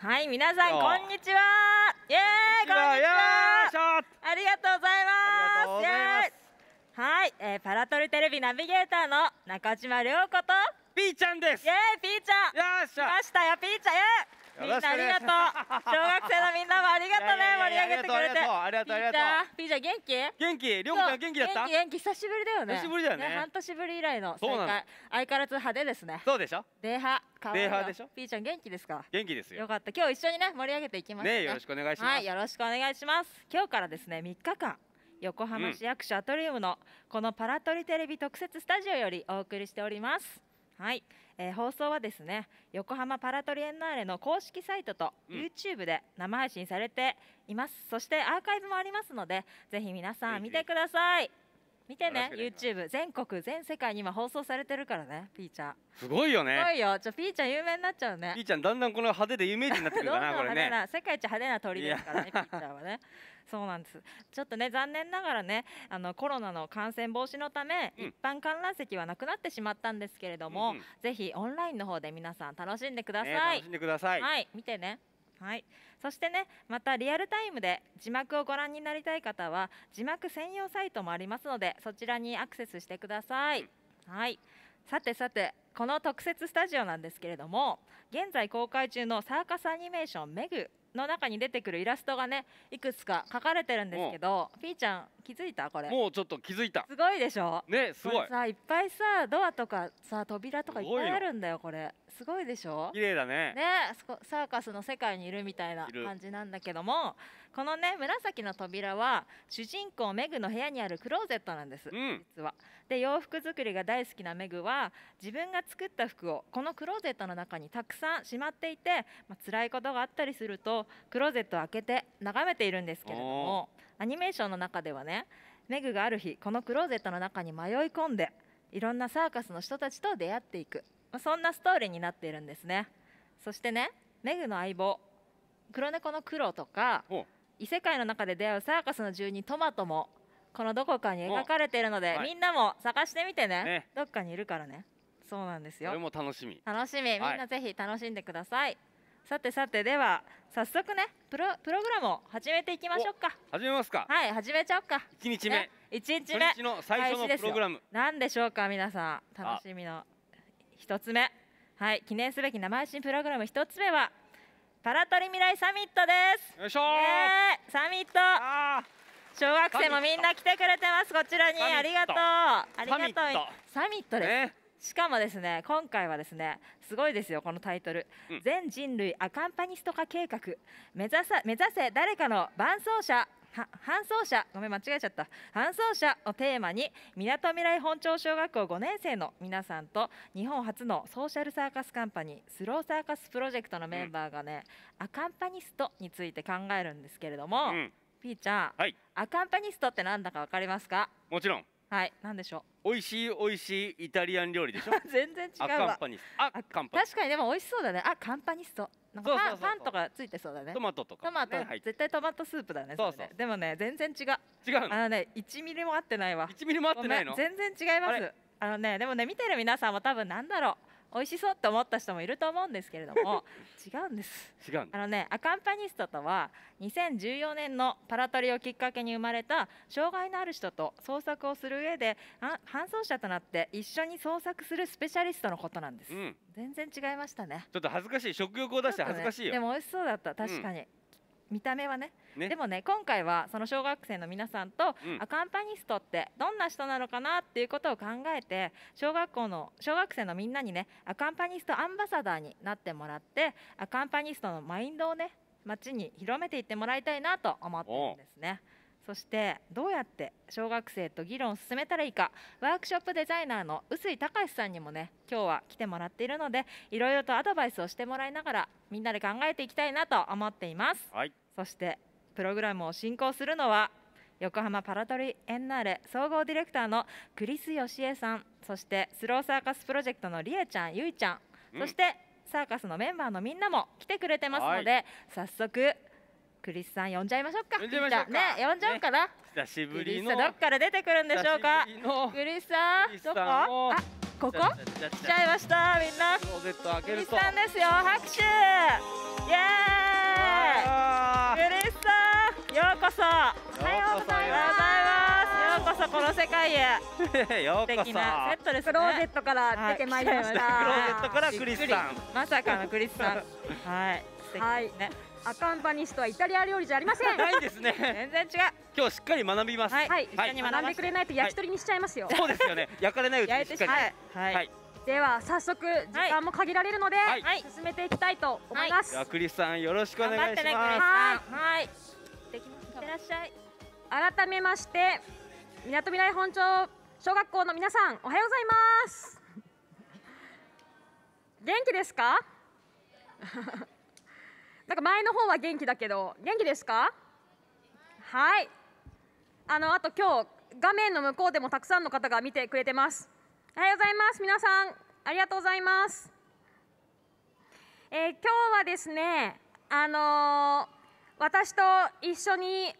はい、皆さんこんにちは。イエーイ、こんにちは。ありがとうございます。イエーイ。はい、パラトリテレビナビゲーターの中島涼子とピーちゃんです。イエーイ、ピーちゃん。よっしゃ。来ましたよ、ピーちゃん。みんなありがとう。小学生のみんなもありがとうね、盛り上げてくれて。ありがとう、ありがとう。ピーちゃん元気？元気。涼子ちゃん元気だった？元気、久しぶりだよね。久しぶりだよね。半年ぶり以来の再会。相変わらず派手ですね。そうでしょ？デー派。ピーちゃん元気ですか？元気ですよ。よかった。今日一緒にね、盛り上げていきますね。よろしくお願いします。はい、よろしくお願いします。今日からですね、3日間、横浜市役所アトリウムのこのパラトリテレビ特設スタジオよりお送りしております。はい、放送はですね、横浜パラトリエンナーレの公式サイトと YouTube で生配信されています。そしてアーカイブもありますので、ぜひ皆さん見てください。見てね、 YouTube 全国全世界に今放送されてるからね、ピーちゃん。すごいよね。すごいよ。ピーちゃん有名になっちゃうね。ピーちゃんだんだんこの派手で有名人になってくるかな、これね。世界一派手な鳥ですからね、ピーちゃんはね。そうなんです。ちょっとね、残念ながらね、コロナの感染防止のため、一般観覧席はなくなってしまったんですけれども、ぜひオンラインの方で皆さん楽しんでください。楽しんでください。はい、見てね。はい、そしてね、またリアルタイムで字幕をご覧になりたい方は字幕専用サイトもありますので、そちらにアクセスしてください。はい、さてさて、この特設スタジオなんですけれども、現在公開中のサーカスアニメーションMEGの中に出てくるイラストがね、いくつか描かれてるんですけど、ピーちゃん気づいた？これもうちょっと気づいた。すごいでしょね。すごいさ、いっぱいさ、ドアとかさ、扉とかいっぱいあるんだよ。これすごいでしょ。綺麗だね。ね、サーカスの世界にいるみたいな感じなんだけども、このね、紫の扉は主人公メグの部屋にあるクローゼットなんです、実は。で、洋服作りが大好きなメグは自分が作った服をこのクローゼットの中にたくさんしまっていて、辛いことがあったりするとクローゼットを開けて眺めているんですけれども、アニメーションの中ではね、メグがある日このクローゼットの中に迷い込んで、いろんなサーカスの人たちと出会っていく、そんなストーリーになっているんですね。そしてね、メグの相棒黒猫のクロとか、異世界の中で出会うサーカスの住人トマトもこのどこかに描かれているので、みんなも探してみてね。どっかにいるからね。そうなんですよ。これも楽しみ。楽しみ。みんなぜひ楽しんでください。さてさて、では早速ね、プログラムを始めていきましょうか。始めますか。はい、始めちゃおうか。1日目、1日目、初日の最初のプログラム何でしょうか。皆さん楽しみの1つ目、はい、記念すべき生配信プログラム1つ目はパラトリ未来サミットです。よいしょー。サミット、小学生もみんな来てくれてます。こちらにありがとう。ありがとう。サミットです。しかもですね、今回はですね、すごいですよ、このタイトル、全人類アカンパニスト化計画、目指せ誰かの伴走者、ごめん間違えちゃった、伴走者をテーマに、みなとみらい本町小学校5年生の皆さんと、日本初のソーシャルサーカスカンパニースローサーカスプロジェクトのメンバーがね、アカンパニストについて考えるんですけれども、ピーちゃん、アカンパニストってなんだか分かりますか？もちろん。はい、なんでしょう。美味しいイタリアン料理でしょ。全然違うわ。アカンパニスト。確かに、でも美味しそうだね。アカンパニスト。なんかパンとかついてそうだね。トマトとか。トマト、絶対トマトスープだね。そうそう。でもね、全然違う。違うの。ね、1ミリも合ってないわ。1ミリも合ってないの。全然違います。でもね、見てる皆さんも多分なんだろう、美味しそうって思った人もいると思うんですけれども、違うんです。違う。アカンパニストとは、2014年のパラトリをきっかけに生まれた障害のある人と創作をする上で伴走者となって一緒に創作するスペシャリストのことなんです。全然違いましたね。ちょっと恥ずかしい。食欲を出して恥ずかしいよ。でも美味しそうだった。確かに。見た目はね。でもね、今回はその小学生の皆さんと、アカンパニストってどんな人なのかなっていうことを考えて、小学生のみんなにね、アカンパニストアンバサダーになってもらって、アカンパニストのマインドをね、街に広めていってもらいたいなと思ってるんですね。そしてどうやって小学生と議論を進めたらいいか、ワークショップデザイナーの臼井隆さんにもね、今日は来てもらっているので、いろいろとアドバイスをしてもらいながら、みんなで考えていきたいなと思っています。はい、そしてプログラムを進行するのは、横浜パラトリエンナーレ総合ディレクターのクリスよしえさん、そしてスローサーカスプロジェクトのりえちゃん、ゆいちゃん、そしてサーカスのメンバーのみんなも来てくれてますので、早速クリスさん呼んじゃいましょうか。呼んじゃいましょうか。ね、呼んじゃうから。久しぶりの。どっから出てくるんでしょうか。クリスさん、どこ？あ、ここ？来ちゃいました、みんな。クリスさんですよ、拍手。イエーイ、嬉しさ、ようこそ、おはようございます、ようこそこの世界へ、ようこそ、素敵なセットですね。クローゼットから出てまいりました。クローゼットからクリスさん、まさかのクリスさん、はい素敵ですね。アカンパニストはイタリア料理じゃありません。ないですね。全然違う。今日しっかり学びます。はい。一緒に学んでくれないと焼き鳥にしちゃいますよ。そうですよね。焼かれないうちにしっかり。はい。では早速時間も限られるので進めていきたいと思います。クリスさんよろしくお願いします。はい。いってらっしゃい。改めまして港未来本町小学校の皆さんおはようございます。元気ですか？なんか前の方は元気だけど元気ですか？はい。あと今日画面の向こうでもたくさんの方が見てくれてます。おはようございます。皆さんありがとうございます。今日はですね、私と一緒に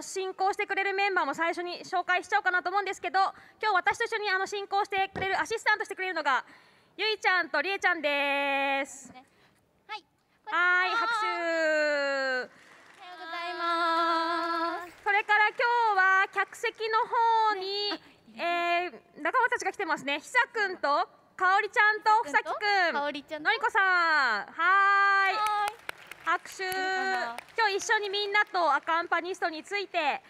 進行してくれるメンバーも最初に紹介しちゃおうかなと思うんですけど、今日私と一緒に進行してくれるアシスタントしてくれるのがゆいちゃんとりえちゃんです。はい、拍手。おはようございます。それから今日は客席の方に、仲間たちが来てますね。ひさくんとかおりちゃんとふさきくん、のりこさん、はい。拍手。今日一緒にみんなとアカンパニストについて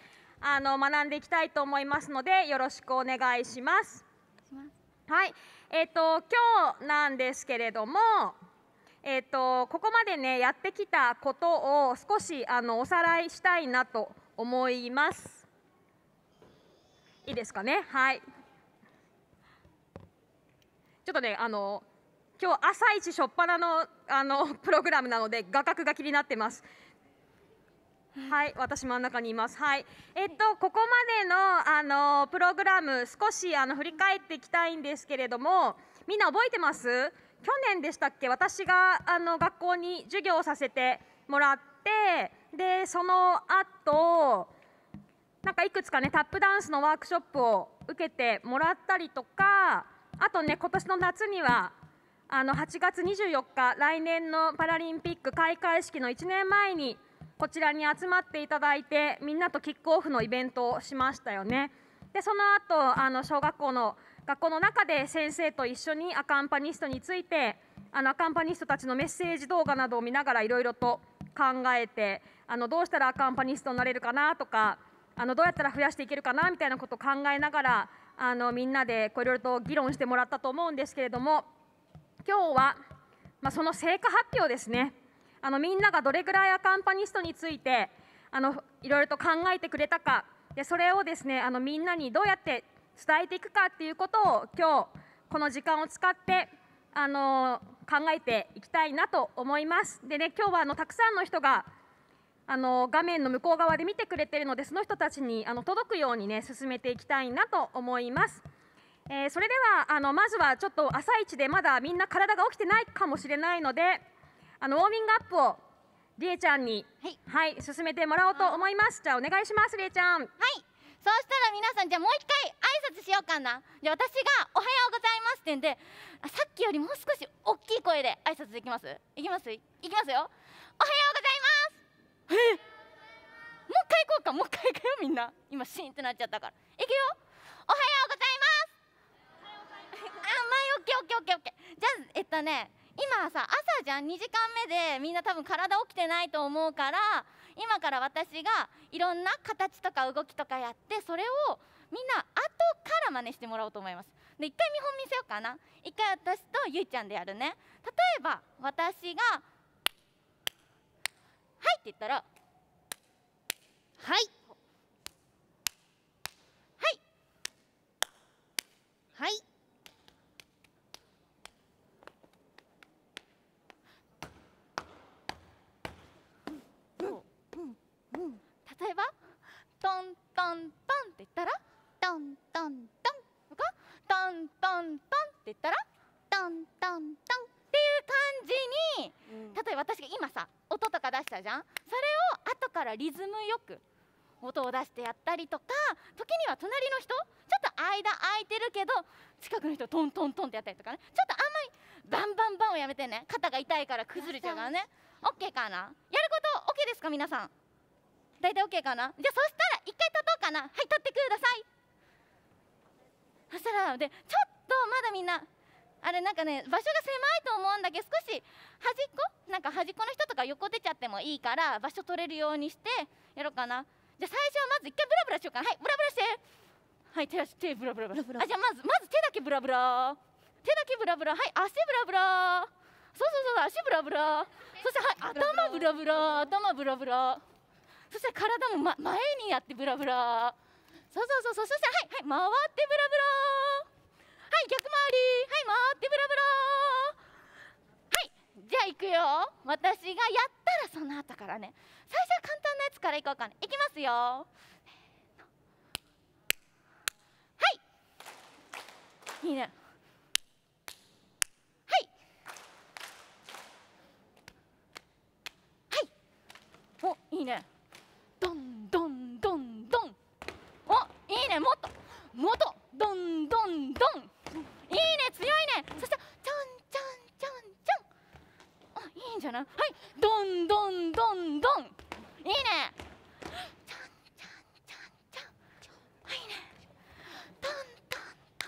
学んでいきたいと思いますので、よろしくお願いします。はい、今日なんですけれども。ここまでねやってきたことを少しおさらいしたいなと思います。いいですかね、はい。ちょっとね今日朝一初っ端のプログラムなので画角が気になってます。はい、私真ん中にいます。はい、ここまでのプログラム少し振り返っていきたいんですけれども、みんな覚えてます？去年でしたっけ、私が学校に授業をさせてもらって、でその後なんかいくつかねタップダンスのワークショップを受けてもらったりとか、あとね今年の夏には8月24日来年のパラリンピック開会式の1年前にこちらに集まっていただいて、みんなとキックオフのイベントをしましたよね。でその後小学校の学校の中で先生と一緒にアカンパニストについてアカンパニストたちのメッセージ動画などを見ながらいろいろと考えて、どうしたらアカンパニストになれるかなとか、どうやったら増やしていけるかなみたいなことを考えながらみんなでいろいろと議論してもらったと思うんですけれども、今日は、その成果発表ですね。みんながどれぐらいアカンパニストについていろいろと考えてくれたか、でそれをですねみんなにどうやって伝えていくかっていうことを今日この時間を使って考えていきたいなと思います。でね、今日はたくさんの人が画面の向こう側で見てくれているので、その人たちに届くようにね進めていきたいなと思います。それではまずはちょっと朝一でまだみんな体が起きてないかもしれないので、ウォーミングアップをりえちゃんに、はい、進めてもらおうと思います。じゃあお願いします、りえちゃん。はい、そうしたら皆さん、じゃあもう一回挨拶しようかな。じゃあ私がおはようございますって言うんで、さっきよりもう少し大きい声で挨拶できます？いきます？いきますよ。おはようございます。もう一回行こうか。もう一回行くよ、みんな。今シーンってなっちゃったから。いくよ。おはようございます。あ、オッケー。じゃあ今さ、朝じゃん、2時間目でみんな多分体起きてないと思うから、今から私がいろんな形とか動きとかやって、それをみんな後から真似してもらおうと思います。で、一回見本見せようかな。一回私とゆいちゃんでやるね。例えば私が「はい」って言ったら「はい」「はい」「はい」例えばトントントンって言ったらトントントンとか、トントントンって言ったらトントントンっていう感じに、例えば私が今さ音とか出したじゃん、それを後からリズムよく音を出してやったりとか、時には隣の人ちょっと間空いてるけど近くの人トントントンってやったりとかね。ちょっとあんまりバンバンバンをやめてね、肩が痛いから崩れちゃうからね。OK かな。やること OK ですか皆さん。大体 OK かな。じゃあそしたら一回立とうかな。はい、立ってください。そしたらでちょっとまだみんなあれなんかね、場所が狭いと思うんだけど、少し端っこの人とか横出ちゃってもいいから場所取れるようにしてやろうかな。じゃあ最初はまず一回ブラブラしようかな。はい、ブラブラして。はい、手ブラブラブラブラ。あ、じゃあまず手だけブラブラ、手だけブラブラ。はい、足ブラブラ。そうそうそう、足ブラブラ。そしてはい、頭ブラブラ、頭ブラブラ。そして体も、前にやってブラブラ。そうそうそう。そしたらはい、はい、回ってブラブラ。はい、逆回り。はい、回ってブラブラ。はい、じゃあいくよ。私がやったらその後からね、最初は簡単なやつからいこうかね。いきますよ。はい、いいね。はいはい、お、いいね。どんどんどんどん、お、いいね。もっともっと、どんどんどん、いいね、強いね。そしてちょんちょんちょんちょん、あ、いいんじゃない。はい、どんどんどんどん、いいね。ちょんちょんちょんちょん、はいね。どんどんどん、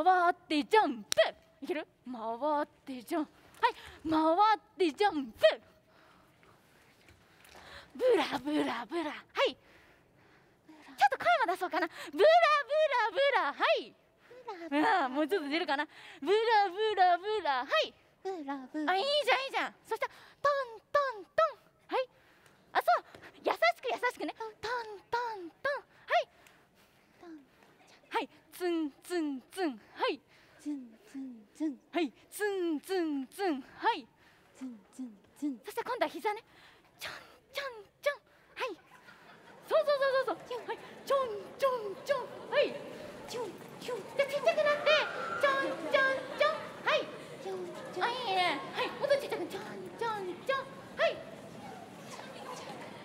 はい、回ってジャンプ、いける。回ってジャンプ、はい、回ってジャンプ。ブラブラブラ、はい、ちょっと声も出そうかな。ブラブラブラ、はい、もうちょっと出るかな。ブラブラブラ、はい、ブラブラ、あ、いいじゃんいいじゃん。そしたらトントントン、はい、あ、そう、優しく優しくね。トントントン、はいはい、ツンツンツン、はいツンツンツン、はい、ツンツンツン、はいツンツンツン。そして今度は膝ね。ちょんちょんちょん、はい、そうそうそうそうそう、はい、ちょんちょんちょん、はい、ちょんちょん。で、ちっちゃくなって、ちょんちょんちょん、はい、ちょんちょん。あ、いいね。はい、もっとちっちゃく、ちょんちょんちょん、はい。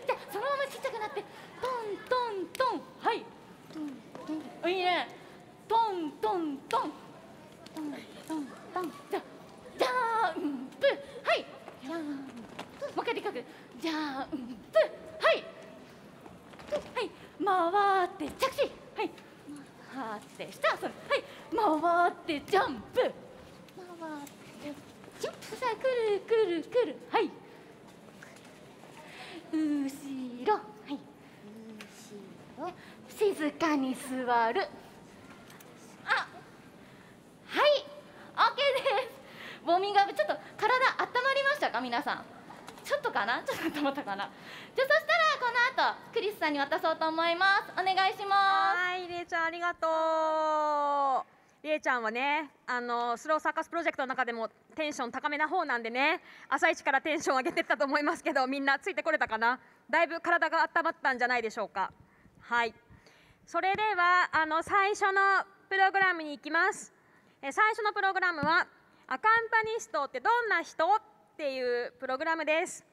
じゃ、そのままちっちゃくなって、トントントン、はい、トントン。いいね。トントントン、トントントン。じゃ、ジャンプ、はい、ジャンプ。もう一回でかく。ジャンプ、はいはい、回って着地、はい、回って下、それ、はい、回ってジャンプ、回ってジャンプ。さあ、くるくるくる、はい、後ろ、はい、後ろ、静かに座る。あ、はい、OK です。ウォーミングアップ、ちょっと体あったまりましたか皆さん。ちょっとかな、ちょっと温まったかな。じゃあそしたらこの後クリスさんに渡そうと思います。お願いします。はい、りえちゃんありがとう。りえちゃんはね、スローサーカスプロジェクトの中でもテンション高めな方なんでね、朝一からテンション上げてったと思いますけど、みんなついてこれたかな。だいぶ体が温まったんじゃないでしょうか。はい、それでは最初のプログラムに行きます。最初のプログラムはアカンパニストってどんな人っていうプログラムです。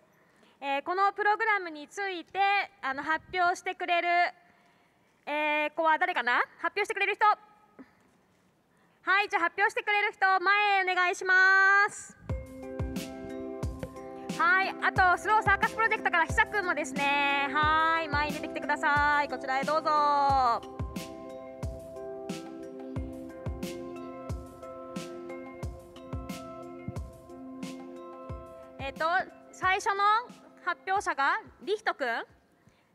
このプログラムについて発表してくれる、子は誰かな？発表してくれる人。はい、じゃあ発表してくれる人、前へお願いします。はい、あとスローサーカスプロジェクトからひさくんもですね。はい、前に出てきてください。こちらへどうぞ。最初の発表者がリヒトくん。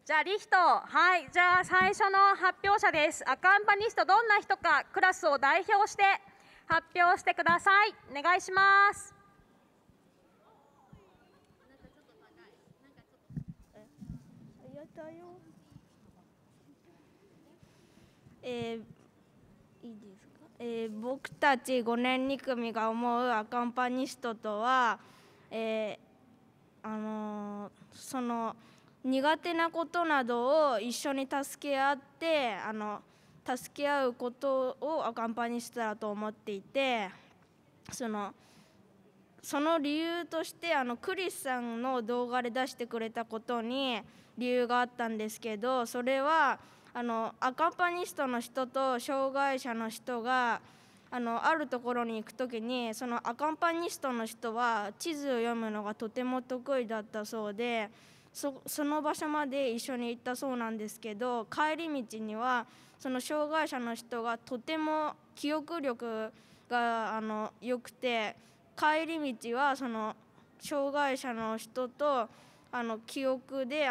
じゃあリヒト、はい、じゃあ最初の発表者です。アカンパニストどんな人か、クラスを代表して発表してください。お願いします。いいですか？僕たち5年2組が思うアカンパニストとは、その苦手なことなどを一緒に助け合って助け合うことをアカンパニストだと思っていて、その理由としてクリスさんの動画で出してくれたことに理由があったんですけど、それはアカンパニストの人と障害者の人があるところに行くときに、そのアカンパニストの人は地図を読むのがとても得意だったそうで、その場所まで一緒に行ったそうなんですけど、帰り道にはその障害者の人がとても記憶力が良くて、帰り道はその障害者の人と記憶で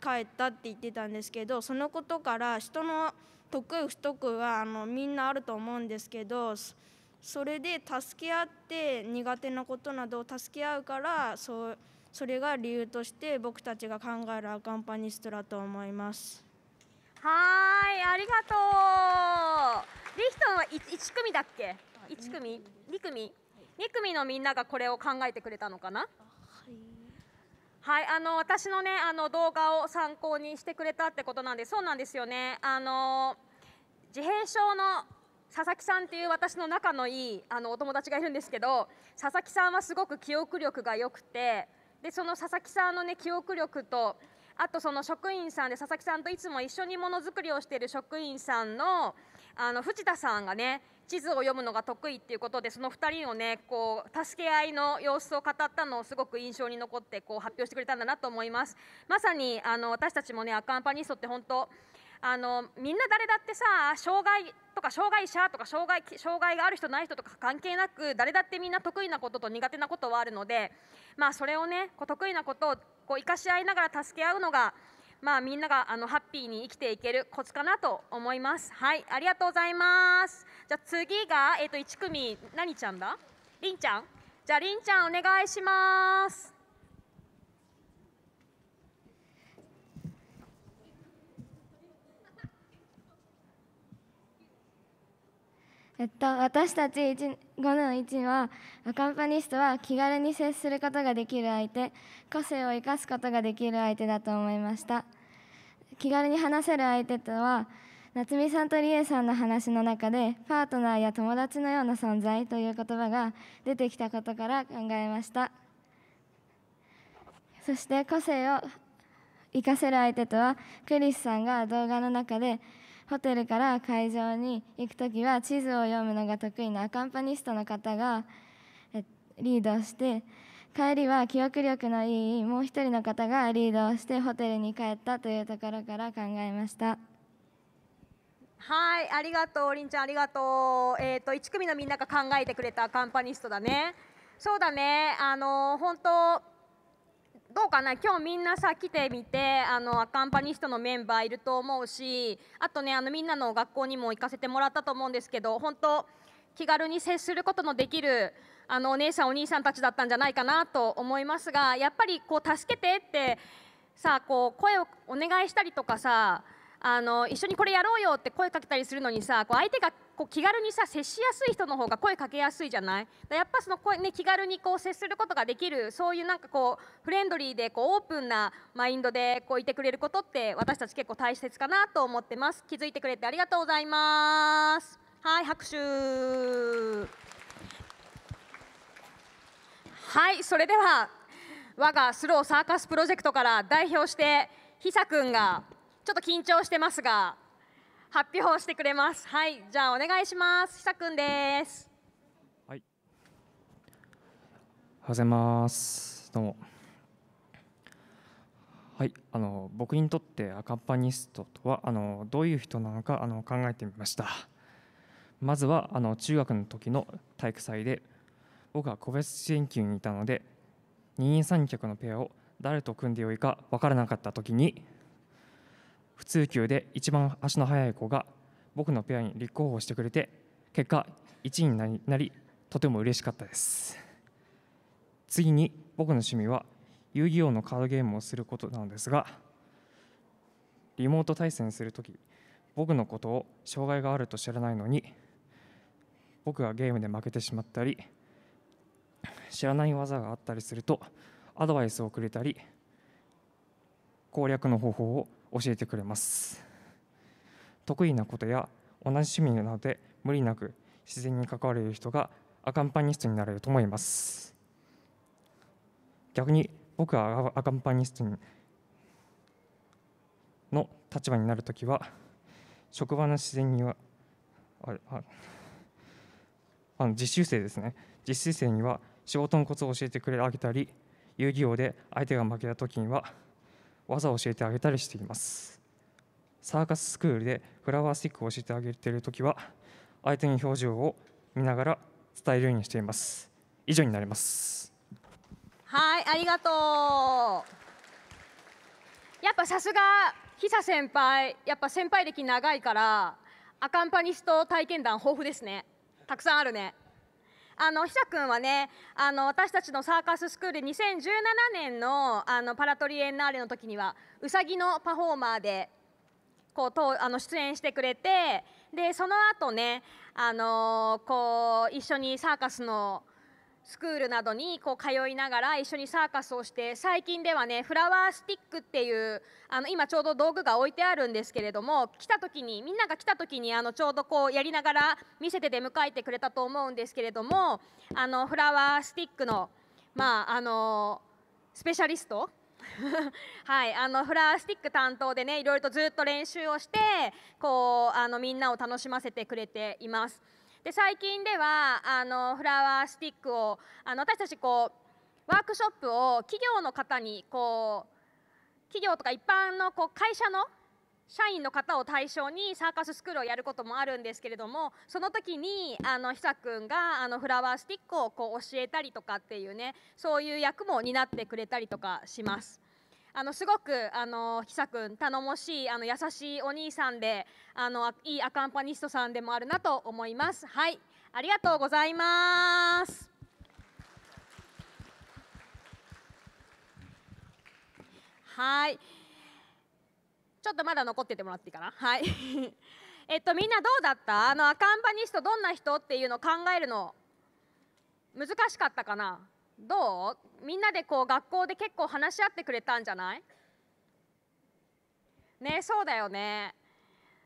帰ったって言ってたんですけど、そのことから人の得意不得意はみんなあると思うんですけど、それで助け合って苦手なことなどを助け合うから、それが理由として僕たちが考えるアカンパニストだと思います。はい、ありがとう。リヒトンは 1組だっけ？ 1 組？ 2 組？ 2 組のみんながこれを考えてくれたのかな？はい、私のね動画を参考にしてくれたってことなんで、そうなんですよね。自閉症の佐々木さんっていう私の仲のいいお友達がいるんですけど、佐々木さんはすごく記憶力が良くて、でその佐々木さんのね記憶力と、あとその職員さんで佐々木さんといつも一緒にものづくりをしている職員さんの藤田さんがね地図を読むのが得意っていうことで、その2人をねこう助け合いの様子を語ったのをすごく印象に残ってこう発表してくれたんだなと思います。まさに私たちもねアカンパニストって本当みんな誰だってさ、障害とか障害者とか障害がある人ない人とか関係なく、誰だってみんな得意なことと苦手なことはあるので、まあ、それをねこう得意なことをこう生かし合いながら助け合うのが、まあ、みんながハッピーに生きていけるコツかなと思います。はい、ありがとうございます。じゃあ次が、1組何ちゃんだ？りんちゃん。じゃありんちゃんお願いします。私たち5の1は、アカンパニストは気軽に接することができる相手、個性を生かすことができる相手だと思いました。気軽に話せる相手とは、夏美さんと理恵さんの話の中でパートナーや友達のような存在という言葉が出てきたことから考えました。そして個性を生かせる相手とは、クリスさんが動画の中でホテルから会場に行くときは地図を読むのが得意なアカンパニストの方がリードをして、帰りは記憶力のいいもう一人の方がリードをしてホテルに帰ったというところから考えました。はい、ありがとうりんちゃん、ありがとう。1組のみんなが考えてくれたアカンパニストだね。そうだね、本当どうかな、今日みんなさ来てみてアカンパニストのメンバーいると思うし、あとねみんなの学校にも行かせてもらったと思うんですけど、本当気軽に接することのできるお姉さんお兄さんたちだったんじゃないかなと思いますが、やっぱりこう助けてってさこう声をお願いしたりとかさ、一緒にこれやろうよって声かけたりするのにさ、こう相手がこう気軽にさ接しやすい人の方が声かけやすいじゃない。やっぱその声、ね、気軽にこう接することができる、そういうなんかこうフレンドリーでこうオープンなマインドでこういてくれることって、私たち結構大切かなと思ってます。気づいてくれてありがとうございます。はい、拍手。はい、それでは我がスローサーカスプロジェクトから代表してひさくんがちょっと緊張してますが発表してくれます。はい、じゃあお願いします。ひさくんです。はい、おはようございます。どうも。はい、僕にとってアカンパニストとはどういう人なのか考えてみました。まずは中学の時の体育祭で僕は個別研究にいたので、二人三脚のペアを誰と組んでよいか分からなかった時に、普通級で一番足の速い子が僕のペアに立候補してくれて、結果1位になりとても嬉しかったです。次に僕の趣味は遊戯王のカードゲームをすることなのですが、リモート対戦するとき、僕のことを障害があると知らないのに僕がゲームで負けてしまったり、知らない技があったりするとアドバイスをくれたり、攻略の方法を教えてくれます。得意なことや同じ趣味なので無理なく自然に関われる人がアカンパニストになれると思います。逆に僕がアカンパニストの立場になるときは、職場の自然には実習生ですね、実習生には仕事のコツを教えてあげたり、遊戯王で相手が負けた時には技を教えてあげたりしています。サーカススクールでフラワースティックを教えてあげている時は相手の表情を見ながら伝えるようにしています。以上になります。はい、ありがとう。やっぱさすがヒサ先輩、やっぱ先輩歴長いからアカンパニスト体験談豊富ですね。たくさんあるね。ヒサ君はね、私たちのサーカススクールで2017年 のパラトリエンナーレの時にはうさぎのパフォーマーでこう出演してくれて、でその後ね、こう一緒にサーカスのスクールなどにこう通いながら一緒にサーカスをして、最近ではねフラワースティックっていう今ちょうど道具が置いてあるんですけれども、来た時にみんなが来た時にちょうどこうやりながら見せて出迎えてくれたと思うんですけれども、フラワースティックの、スペシャリストはい、フラワースティック担当でねいろいろとずっと練習をしてこうみんなを楽しませてくれています。で最近ではフラワースティックを私たちこうワークショップを企業の方にこう企業とか一般のこう会社の社員の方を対象にサーカススクールをやることもあるんですけれども、その時にヒサ君がフラワースティックをこう教えたりとかっていうね、そういう役も担ってくれたりとかします。すごくヒサ君頼もしい優しいお兄さんでいいアカンパニストさんでもあるなと思います。はい、ありがとうございます。はい、ちょっとまだ残っててもらっていいかな。はいみんなどうだった？アカンパニストどんな人っていうのを考えるの難しかったかな？どう？みんなでこう学校で結構話し合ってくれたんじゃない？ね、そうだよね。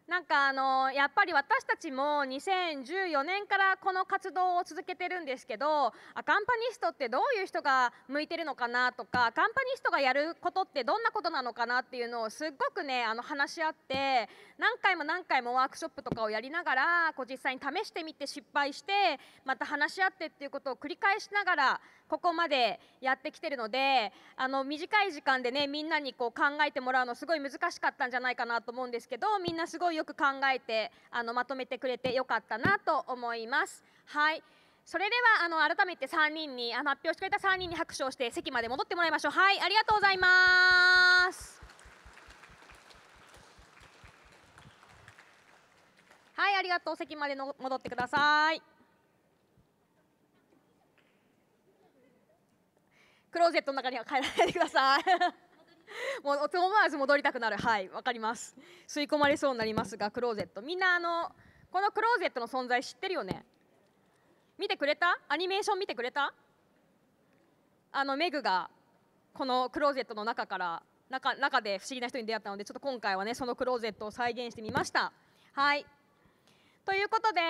なんかやっぱり私たちも2014年からこの活動を続けてるんですけど、アカンパニストってどういう人が向いてるのかなとか、アカンパニストがやることってどんなことなのかなっていうのをすっごくね話し合って、何回も何回もワークショップとかをやりながらこう実際に試してみて失敗してまた話し合ってっていうことを繰り返しながらここまでやってきてるので、短い時間でねみんなにこう考えてもらうのすごい難しかったんじゃないかなと思うんですけど、みんなすごいよく考えてまとめてくれてよかったなと思います。はい、それでは改めて3人に発表してくれた3人に拍手をして席まで戻ってもらいましょう。はい、ありがとうございます。はい、ありがとう。席までの戻ってください。クローゼットの中には帰らないでくださいもう思わず戻りたくなる。はい、わかります。吸い込まれそうになりますが、クローゼット、みんなこのクローゼットの存在知ってるよね？見てくれた？アニメーション見てくれた？MEGがこのクローゼットの中から中で不思議な人に出会ったので、ちょっと今回はねそのクローゼットを再現してみました。はい、ということで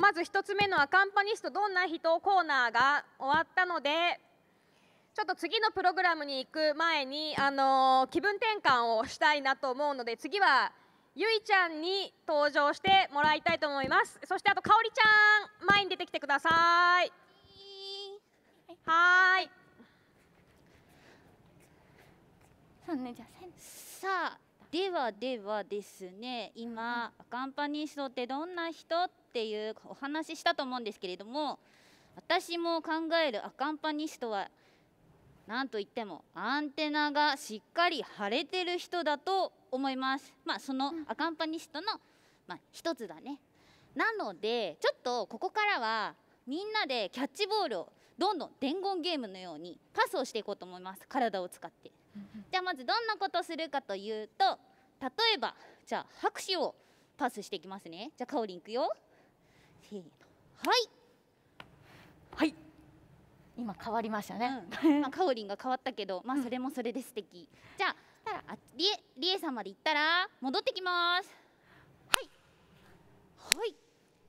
まず1つ目のアカンパニストどんな人コーナーが終わったので、ちょっと次のプログラムに行く前に気分転換をしたいなと思うので、次はゆいちゃんに登場してもらいたいと思います。そしてあとかおりちゃん、前に出てきてください。はい、そうね、じゃあさあではですね、今アカンパニストってどんな人っていうお話ししたと思うんですけれども、私も考えるアカンパニストはなんといってもアンテナがしっかり張れてる人だと思います。まあそのアカンパニストの、一つだね。なのでちょっとここからはみんなでキャッチボールをどんどん伝言ゲームのようにパスをしていこうと思います。体を使ってじゃあまずどんなことをするかというと、例えばじゃあ拍手をパスしていきますね。じゃあかおりんいくよ。せーの、はいはい、今変わりましたね、まあ、かおりんが変わったけど、まあ、それもそれで素敵、じゃありえさんまで行ったら戻ってきます。はいはい、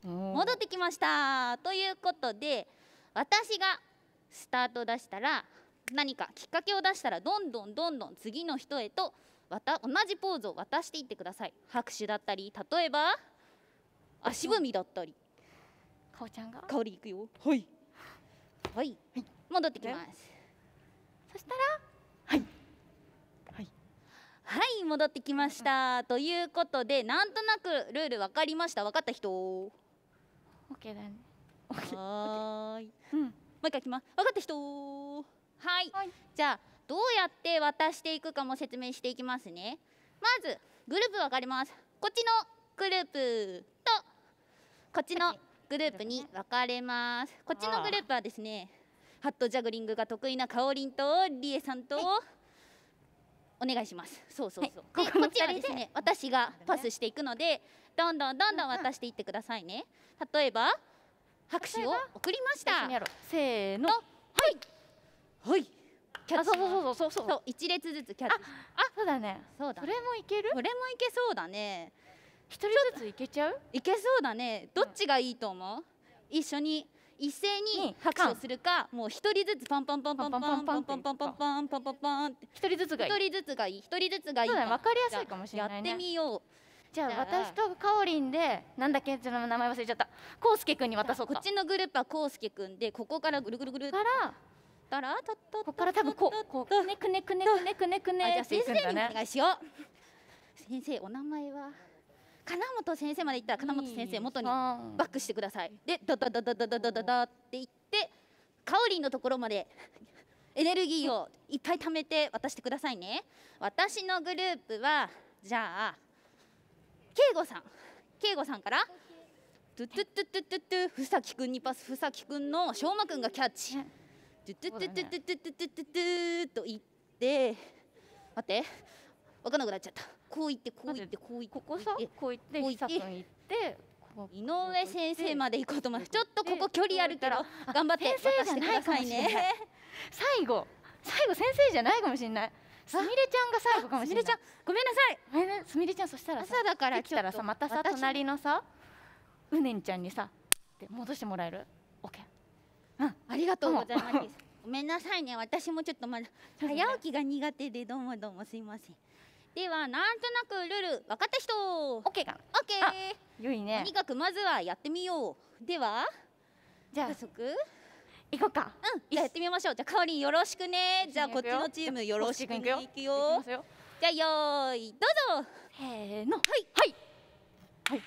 戻ってきました。ということで私がスタートを出したら、何かきっかけを出したらどんどん次の人へと同じポーズを渡していってください。拍手だったり、例えば足踏みだったり、こうちゃんが香りいくよ。はいはい、はい、戻ってきます、ね、そしたらはいはい、はい、戻ってきました、うん、ということでなんとなくルール分かりました。分かった人 OK だね。はーい、うん、もう一回きます。分かった人はい、はい、じゃあどうやって渡していくかも説明していきますね。まずグループ分かれます。こっちのグループとこっちのグループに分かれます。こっちのグループはですね、ハットジャグリングが得意なかおりんとりえさんとお願いします。そうそうそう。でこっちはですね、私がパスしていくのでどんどんどんどん渡していってくださいね。例えば拍手を送りました。せーの、はいはい、キャッチ。そうそうそうそう、一列ずつキャッチ。あ、そうだね。そうだ。それもいける？それもいけそうだね。一人ずついけちゃう？いけそうだね。どっちがいいと思う？一緒に一斉に拍手をするか、もう一人ずつパンパンパンパンパンパンパンパンパンパンパンパンパンパンって一人ずつがいい。一人ずつがいい。一人ずつがいい。そうだね。わかりやすいかもしれないね。やってみよう。じゃあ私とかおりんで、なんだっけ名前忘れちゃった。こうすけくんに渡そうか。こっちのグループはこうすけくんで、ここからぐるぐるぐる。から。ここから多分こうこうねくねくねくねくねくね。じゃあ先生にお願いしよう。先生お名前は金本先生までいったら金本先生元にバックしてください。でダダダダダダダダダっていってかおりんのところまでエネルギーをいっぱい貯めて渡してくださいね。私のグループはじゃあけいごさんからトゥトゥトゥトゥトゥトゥふさきくんにパス。ふさきくんのしょうまくんがキャッチ。トゥトゥトゥトゥトゥトゥトゥと言って、待って、分かんなくなっちゃった。こう言ってこう言ってこう言ってここさ、こう言ってひさくん行って、井上先生まで行こうと思います。ちょっとここ距離あるから頑張って渡してくださいね。最後先生じゃないかもしれない。すみれちゃんが最後かもしれない。すみれちゃん、ごめんなさい。すみれちゃん、そしたらさ、朝だから来たらさ、またさ隣のさ、うねんちゃんにさ、って戻してもらえる？オッケー。ありがとうございます。ごめんなさいね、私もちょっとまだ早起きが苦手で、どうもすいません。ではなんとなくルール分かった人。オッケーかな。オッケー。良いね。とにかくまずはやってみよう。ではじゃあ早速行こうか。うん。じゃあやってみましょう。じゃあかおりんよろしくね。じゃあこっちのチームよろしくね。行くよ。じゃあよーいどうぞ。せーの。はいはいはい。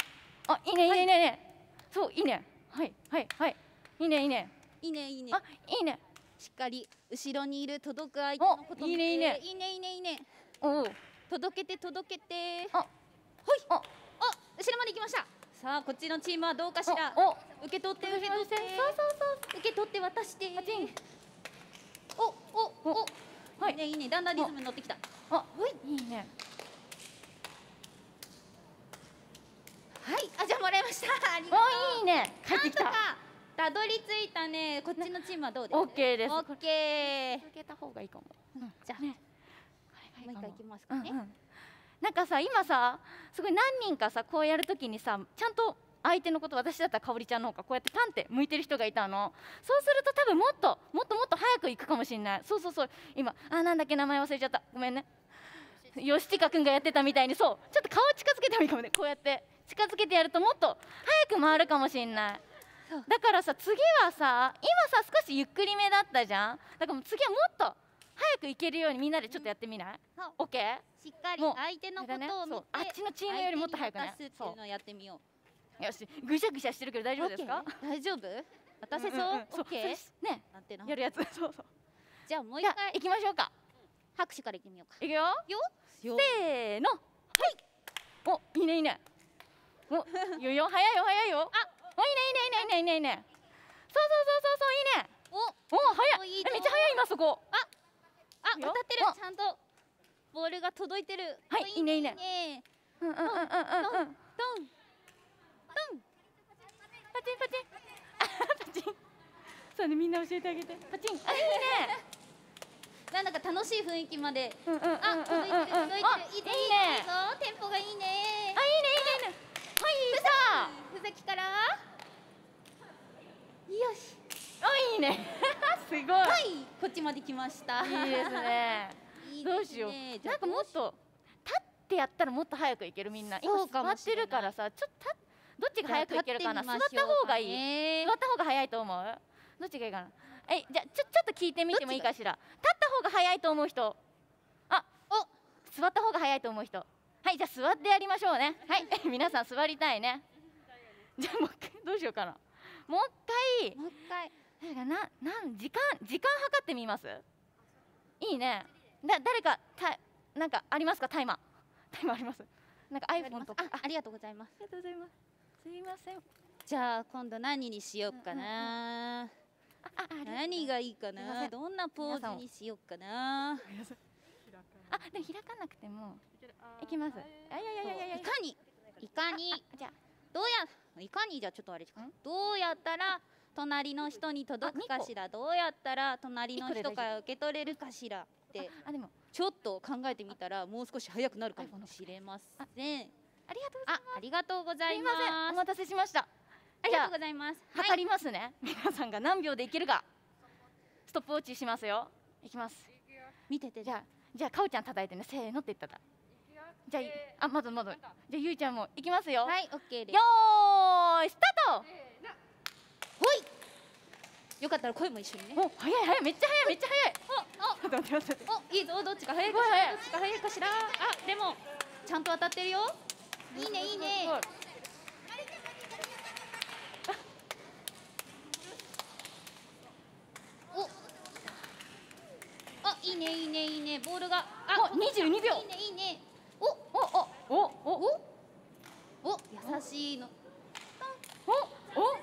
あ、いいねいいねいいね。そういいね。はいはいはい。いいねいいね。いいねいいね。あ、いいね。しっかり後ろにいる届く相手のこと。いいねいいね。いいねいいねいいね。おお。届けて。あ、はい。あ、後ろまで行きました。さあこっちのチームはどうかしら。お、受け取って。そう。受け取って渡して。お。はい。いいねいいね。だんだんリズムに乗ってきた。あ、はい。いいね。はい。あ、じゃあもらいました。ありがとう。いいね。帰ってきた。たどり着いたね。こっちのチームはどうですか？オッケーです。オッケー。続けた方がいいかも。じゃあね。もう一回いきますかね。なんかさ、今さ、すごい何人かさ、こうやるときにさ、ちゃんと相手のこと、私だったらかおりちゃんの方がこうやってパンって向いてる人がいたの。そうすると多分もっと早くいくかもしれない。そう。今、なんだっけ名前忘れちゃった。ごめんね。吉近くんがやってたみたいに、そう、ちょっと顔近づけてもいいかもね。こうやって近づけてやるともっと早く回るかもしれない。だからさ、次はさ、今さ少しゆっくりめだったじゃん。だからもう次はもっと早く行けるようにみんなでちょっとやってみない？オッケー？しっかり相手のことを見て、あっちのチームよりもっと早くね。そう。やってみよう。よし、ぐしゃぐしゃしてるけど大丈夫ですか？大丈夫？渡せそう？オッケー？ね。やるやつ。そう。じゃあもう一回行きましょうか。拍手から行ってみようか。行くよ。せーの。はい。お、いいねいいね。お、早いよ。あ。いいね。そういいね。お早い。めっちゃ早い今そこ。あ渡ってる。ちゃんとボールが届いてる。はいいいね。ドン。パチン。そうねみんな教えてあげて。パチン。いいね。なんだか楽しい雰囲気まで。あ届いてる。いいね。テンポがいいね。いいね。はい、ふざきからよし、いいねすごい、はい、こっちまで来ました。いいですね。どうしよう、なんかもっと立ってやったらもっと早くいける。みんな今座ってるからさ、ちょっとどっちが早くいけるかな。座った方がいい、座った方が早いと思う。どっちがいいかな。じゃあちょっと聞いてみてもいいかしら。立った方が早いと思う人。あ、お、座った方が早いと思う人。はい、じゃあ座ってやりましょうね。はい皆さん座りたいね。じゃあもう一回どうしようかな。もう一回時間計ってみます。いいね。誰かなんかありますか。タイマーあります。なんか iPhone とか。ありがとうございます。ありがとうございます。すみません。じゃあ今度何にしようかな。何がいいかな。どんなポーズにしようかな。でも開かなくてもいきます。いかにじゃあいかにちょっとあれですか。どうやったら隣の人に届くかしら。どうやったら隣の人から受け取れるかしらってちょっと考えてみたらもう少し早くなるかもしれません。ありがとうございます。お待たせしました。ありがとうございます。測りますね。皆さんが何秒でいけるかストップウォッチしますよ。いきます。見てて。じゃあかおちゃん叩いてね。せーのって言ったらじゃあまずじゃあゆいちゃんもいきますよ。はい、 OK です。よーいスタート。ほい、よかったら声も一緒にね。お、早いめっちゃ早い。お、ちょっと待ってお、いいぞ。どっちか早いかしら。あ、でもちゃんと当たってるよ。いいねいいね。いいねいいねいいね。ボールが22秒。いいねいいね。お優しいの。おは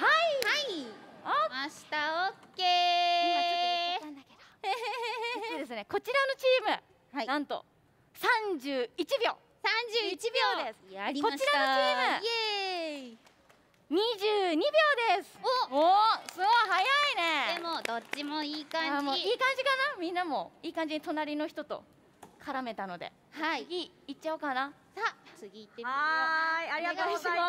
いはい。明日オッケー。今ちょっと言ったんだけど。ですね。こちらのチームなんと31秒。31秒です。やりました。こちらのチーム。イエーイ。22秒です。すごい早いね。でもどっちもいい感じ。いい感じかな。みんなもいい感じに隣の人と絡めたので。はい。次行っちゃおうかな。さあ次行ってみよう。はい、ありがとうございます。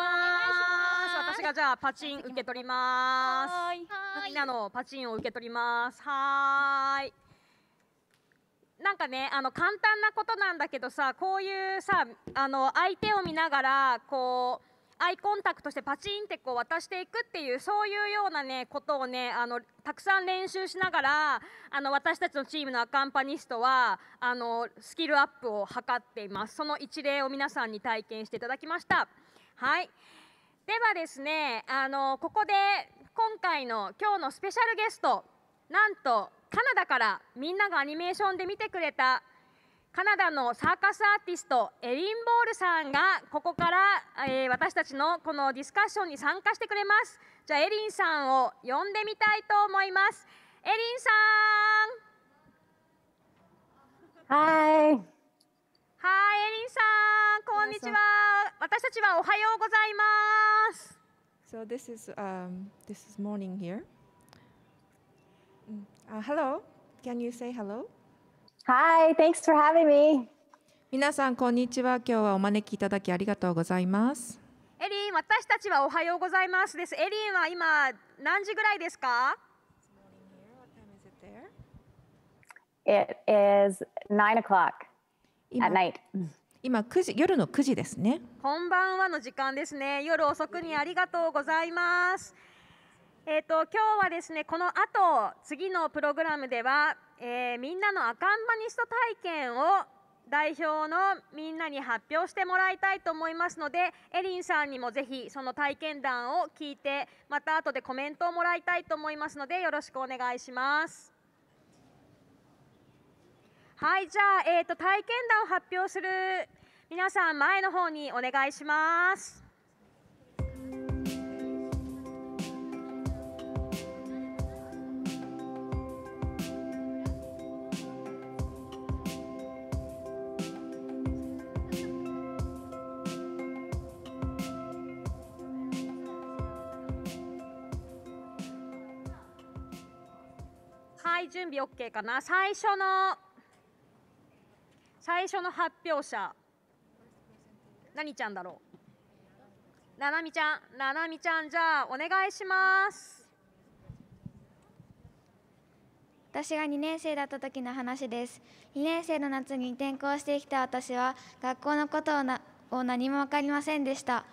私がじゃあパチン受け取ります。みんなのパチンを受け取ります。はい。なんかね、簡単なことなんだけどさ、こういうさ、相手を見ながらこう。アイコンタクトしてパチンってこう渡していくっていうそういうようなねことをねたくさん練習しながら私たちのチームのアカンパニストはスキルアップを図っています。その一例を皆さんに体験していただきました。はい、ではですねここで今日のスペシャルゲスト、なんとカナダからみんながアニメーションで見てくれたカナダのサーカスアーティストエリン・ボールさんがここから、私たちのこのディスカッションに参加してくれます。じゃあエリンさんを呼んでみたいと思います。エリンさん。はい。はい、エリンさんこんにちは。私たちはおはようございます。 So this is morning here. Hello. Can you say hello?Hi, thanks for having me. 皆さんこんにちは。今日はお招きいただきありがとうございます。エリン、私たちはおはようございますです。エリンは今何時ぐらいですか？ It is 9 o'clock at night. 今夜の9時ですね。こんばんはの時間ですね。夜遅くにありがとうございます。今日はですねこの後次のプログラムではみんなのアカンパニスト体験を代表のみんなに発表してもらいたいと思いますので、エリンさんにもぜひその体験談を聞いてまた後でコメントをもらいたいと思いますのでよろしくお願いします。はい、じゃあ、体験談を発表する皆さん前の方にお願いします。準備 OK かな。最初の発表者何ちゃんだろう。ななみちゃんじゃあお願いします。私が2年生だった時の話です。2年生の夏に転校してきた私は学校のことを何も分かりませんでした。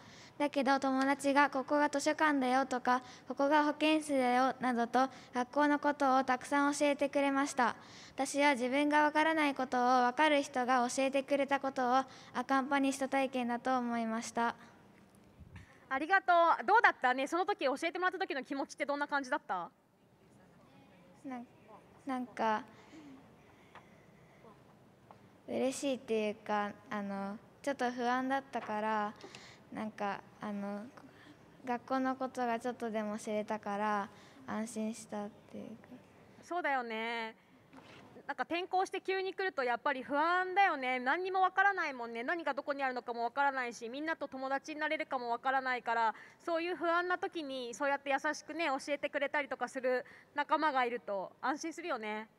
だけど友達がここが図書館だよとかここが保健室だよなどと学校のことをたくさん教えてくれました。私は自分がわからないことをわかる人が教えてくれたことをアカンパニスト体験だと思いました。ありがとう。どうだったね、その時教えてもらった時の気持ちってどんな感じだった？なんか嬉しいっていうか、ちょっと不安だったから、なんか学校のことがちょっとでも知れたから安心したっていうか。そうだよね。なんか転校して急に来るとやっぱり不安だよね。何にもわからないもんね。何がどこにあるのかもわからないし、みんなと友達になれるかもわからないから、そういう不安な時にそうやって優しくね教えてくれたりとかする仲間がいると安心するよね。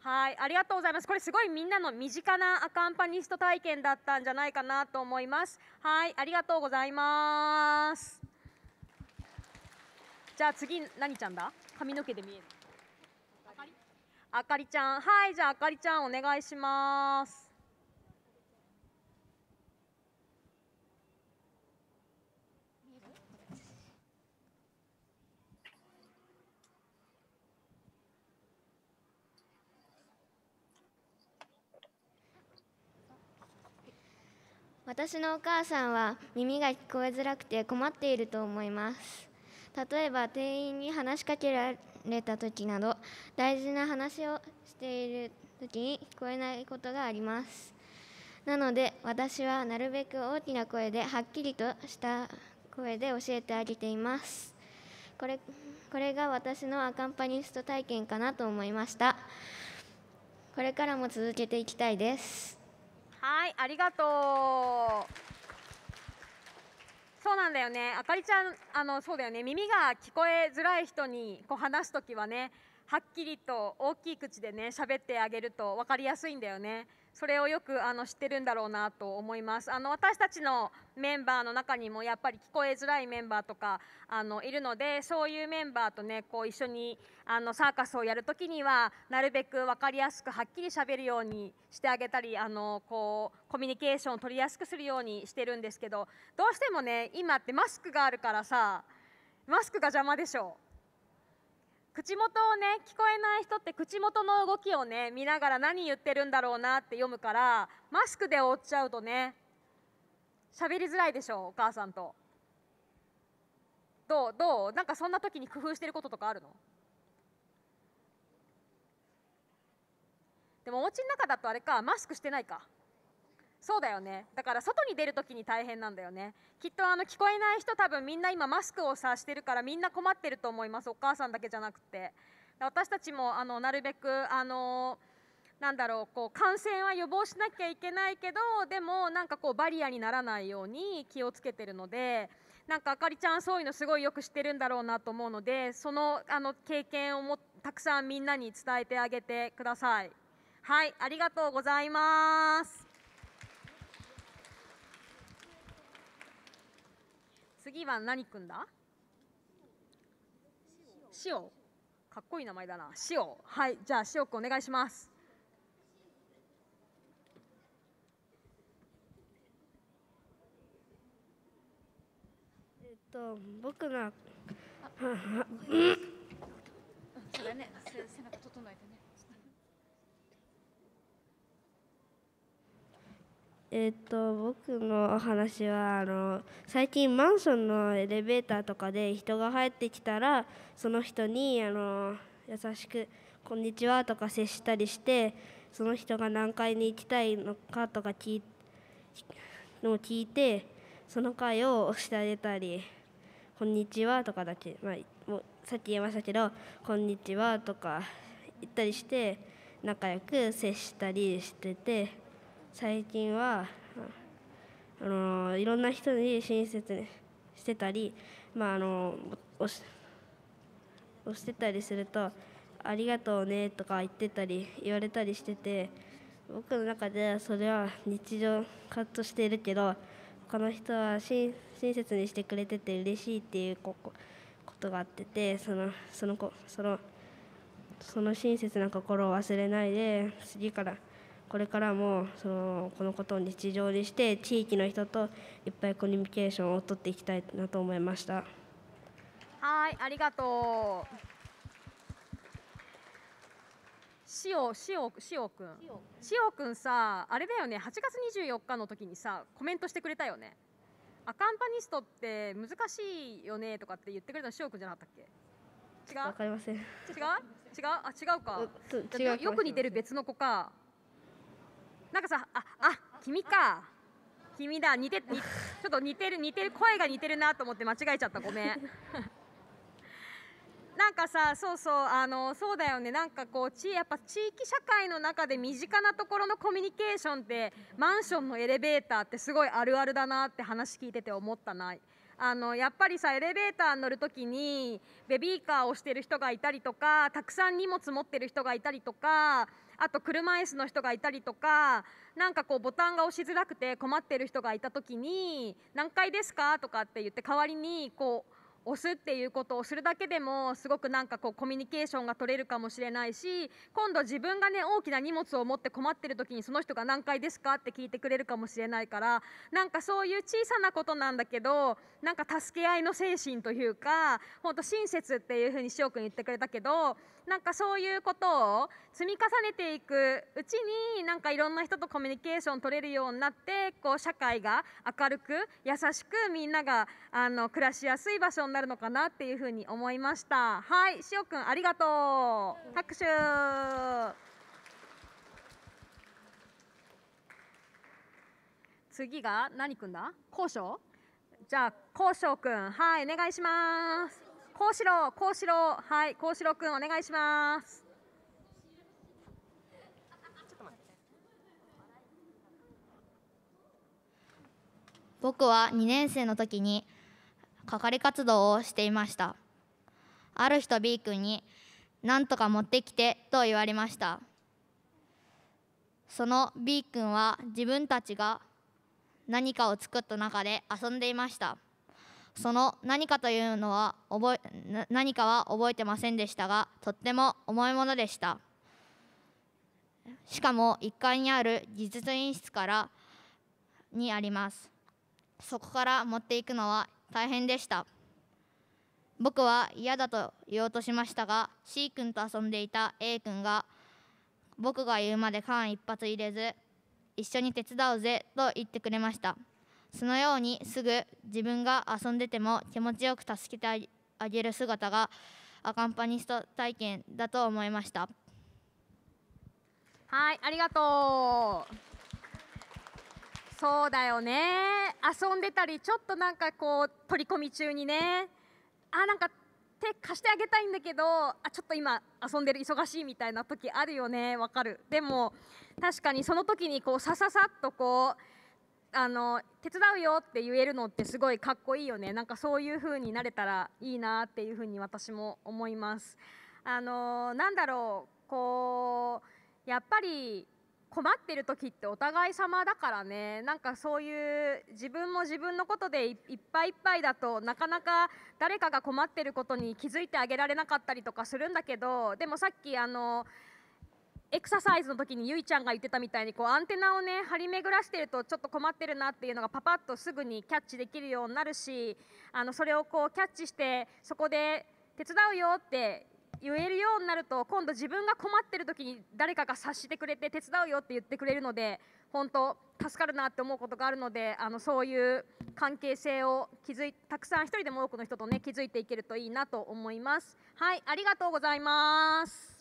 はい、ありがとうございます。これすごいみんなの身近なアカンパニスト体験だったんじゃないかなと思います。はい、ありがとうございます。じゃあ次何ちゃんだ？髪の毛で見えるあかりちゃん。はい、じゃああかりちゃんお願いします。私のお母さんは耳が聞こえづらくて困っていると思います。例えば店員に話しかけられた時など大事な話をしている時に聞こえないことがあります。なので私はなるべく大きな声ではっきりとした声で教えてあげています。これが私のアカンパニスト体験かなと思いました。これからも続けていきたいです。はい、ありがとう。そうなんだよね、あかりちゃん、そうだよね、耳が聞こえづらい人にこう話すときはね、はっきりと大きい口でね喋ってあげると分かりやすいんだよね。それをよく知ってるんだろうなと思います。私たちのメンバーの中にもやっぱり聞こえづらいメンバーとかいるので、そういうメンバーとねこう一緒にサーカスをやるときにはなるべく分かりやすくはっきり喋るようにしてあげたり、こうコミュニケーションを取りやすくするようにしてるんですけど、どうしてもね今ってマスクがあるからさ、マスクが邪魔でしょ。口元をね聞こえない人って口元の動きをね見ながら何言ってるんだろうなって読むから、マスクで覆っちゃうとね喋りづらいでしょ。お母さんとどうなんかそんな時に工夫してることとかあるの？でもお家の中だとあれか、マスクしてないか。そうだよね、だから外に出るときに大変なんだよね。きっと聞こえない人多分みんな今マスクをさしてるからみんな困ってると思います。お母さんだけじゃなくて私たちもなるべくなんだろう、こう感染は予防しなきゃいけないけど、でもなんかこうバリアにならないように気をつけてるので、なんかあかりちゃんそういうのすごいよく知ってるんだろうなと思うので、その経験をたくさんみんなに伝えてあげてください。はい、ありがとうございます。次は何くんだ？しお。かっこいい名前だな。しお。はい、じゃあしおくんお願いします。僕のそれね、背中整えてね。僕のお話は最近マンションのエレベーターとかで人が入ってきたらその人に優しく「こんにちは」とか接したりして、その人が何階に行きたいのかとか聞いて、その階を押してあげたり「こんにちは」とかだけ、まあ、もうさっき言いましたけど「こんにちは」とか言ったりして仲良く接したりしてて。最近は、いろんな人に親切にしてたり、まあ、押してたりすると「ありがとうね」とか言ってたり言われたりしてて、僕の中ではそれは日常化としているけど、他の人は親切にしてくれてて嬉しいっていうことがあってて、その親切な心を忘れないで次から。これからもこのことを日常にして地域の人といっぱいコミュニケーションをとっていきたいなと思いました。はい、ありがとう。しおくんさ、あれだよね、8月24日の時にさコメントしてくれたよね。アカンパニストって難しいよねとかって言ってくれたのしおくんじゃなかったっけ？違う、わかりません。違うあ、違うか、違う、よく似てる別の子かなんかさ、君か、君だ、ちょっと似てる、声が似てるなと思って間違えちゃった、ごめん。なんかさ、そうそう、そうだよね、なんかこうやっぱ地域社会の中で身近なところのコミュニケーションってマンションのエレベーターってすごいあるあるだなって話聞いてて思ったな。やっぱりさ、エレベーターに乗るときにベビーカーをしてる人がいたりとか、たくさん荷物持ってる人がいたりとか、あと車椅子の人がいたりとか、なんかこうボタンが押しづらくて困ってる人がいたときに、何階ですかとかって言って代わりにこう押すっていうことをするだけでもすごくなんかこうコミュニケーションが取れるかもしれないし、今度自分がね大きな荷物を持って困ってるときにその人が何階ですかって聞いてくれるかもしれないから、なんかそういう小さなことなんだけど、なんか助け合いの精神というか、ほんと親切っていうふうにしおくん言ってくれたけど、なんかそういうことを積み重ねていくうちに、なんかいろんな人とコミュニケーション取れるようになって、こう社会が明るく優しくみんなが暮らしやすい場所になるのかなっていうふうに思いました。はい、しおくんありがとう。拍手。次が何くんだ？高翔？じゃあ高翔くん、はいお願いします。こうしろ、はい、こうしろくんお願いします。僕は2年生の時に係活動をしていました。ある人 B 君に何とか持ってきてと言われました。その B 君は自分たちが何かを作った中で遊んでいました。その何かというのは何かは覚えてませんでしたが、とっても重いものでした。しかも1階にある技術員室からにあります。そこから持っていくのは大変でした。僕は嫌だと言おうとしましたが、 C 君と遊んでいた A 君が僕が言うまで間一髪入れず、一緒に手伝うぜと言ってくれました。そのようにすぐ自分が遊んでても気持ちよく助けてあげる姿がアカンパニスト体験だと思いました。はい、ありがとう。そうだよね、遊んでたりちょっとなんかこう取り込み中にね、なんか手貸してあげたいんだけど、ちょっと今遊んでる忙しいみたいな時あるよね。わかる。でも確かにその時にこうさっとこう手伝うよって言えるのってすごいかっこいいよね。なんかそういう風になれたらいいなっていう風に私も思います。なんだろう、こうやっぱり困ってる時ってお互い様だからね、なんかそういう自分も自分のことでいっぱいだと、なかなか誰かが困ってることに気づいてあげられなかったりとかするんだけど、でもさっきエクササイズの時にゆいちゃんが言ってたみたいに、こうアンテナをね張り巡らしてるとちょっと困ってるなっていうのがパパッとすぐにキャッチできるようになるし、それをこうキャッチしてそこで手伝うよって言えるようになると、今度自分が困ってる時に誰かが察してくれて手伝うよって言ってくれるので、本当助かるなって思うことがあるので、そういう関係性をたくさん一人でも多くの人とね築いていけるといいなと思います。はい、ありがとうございます。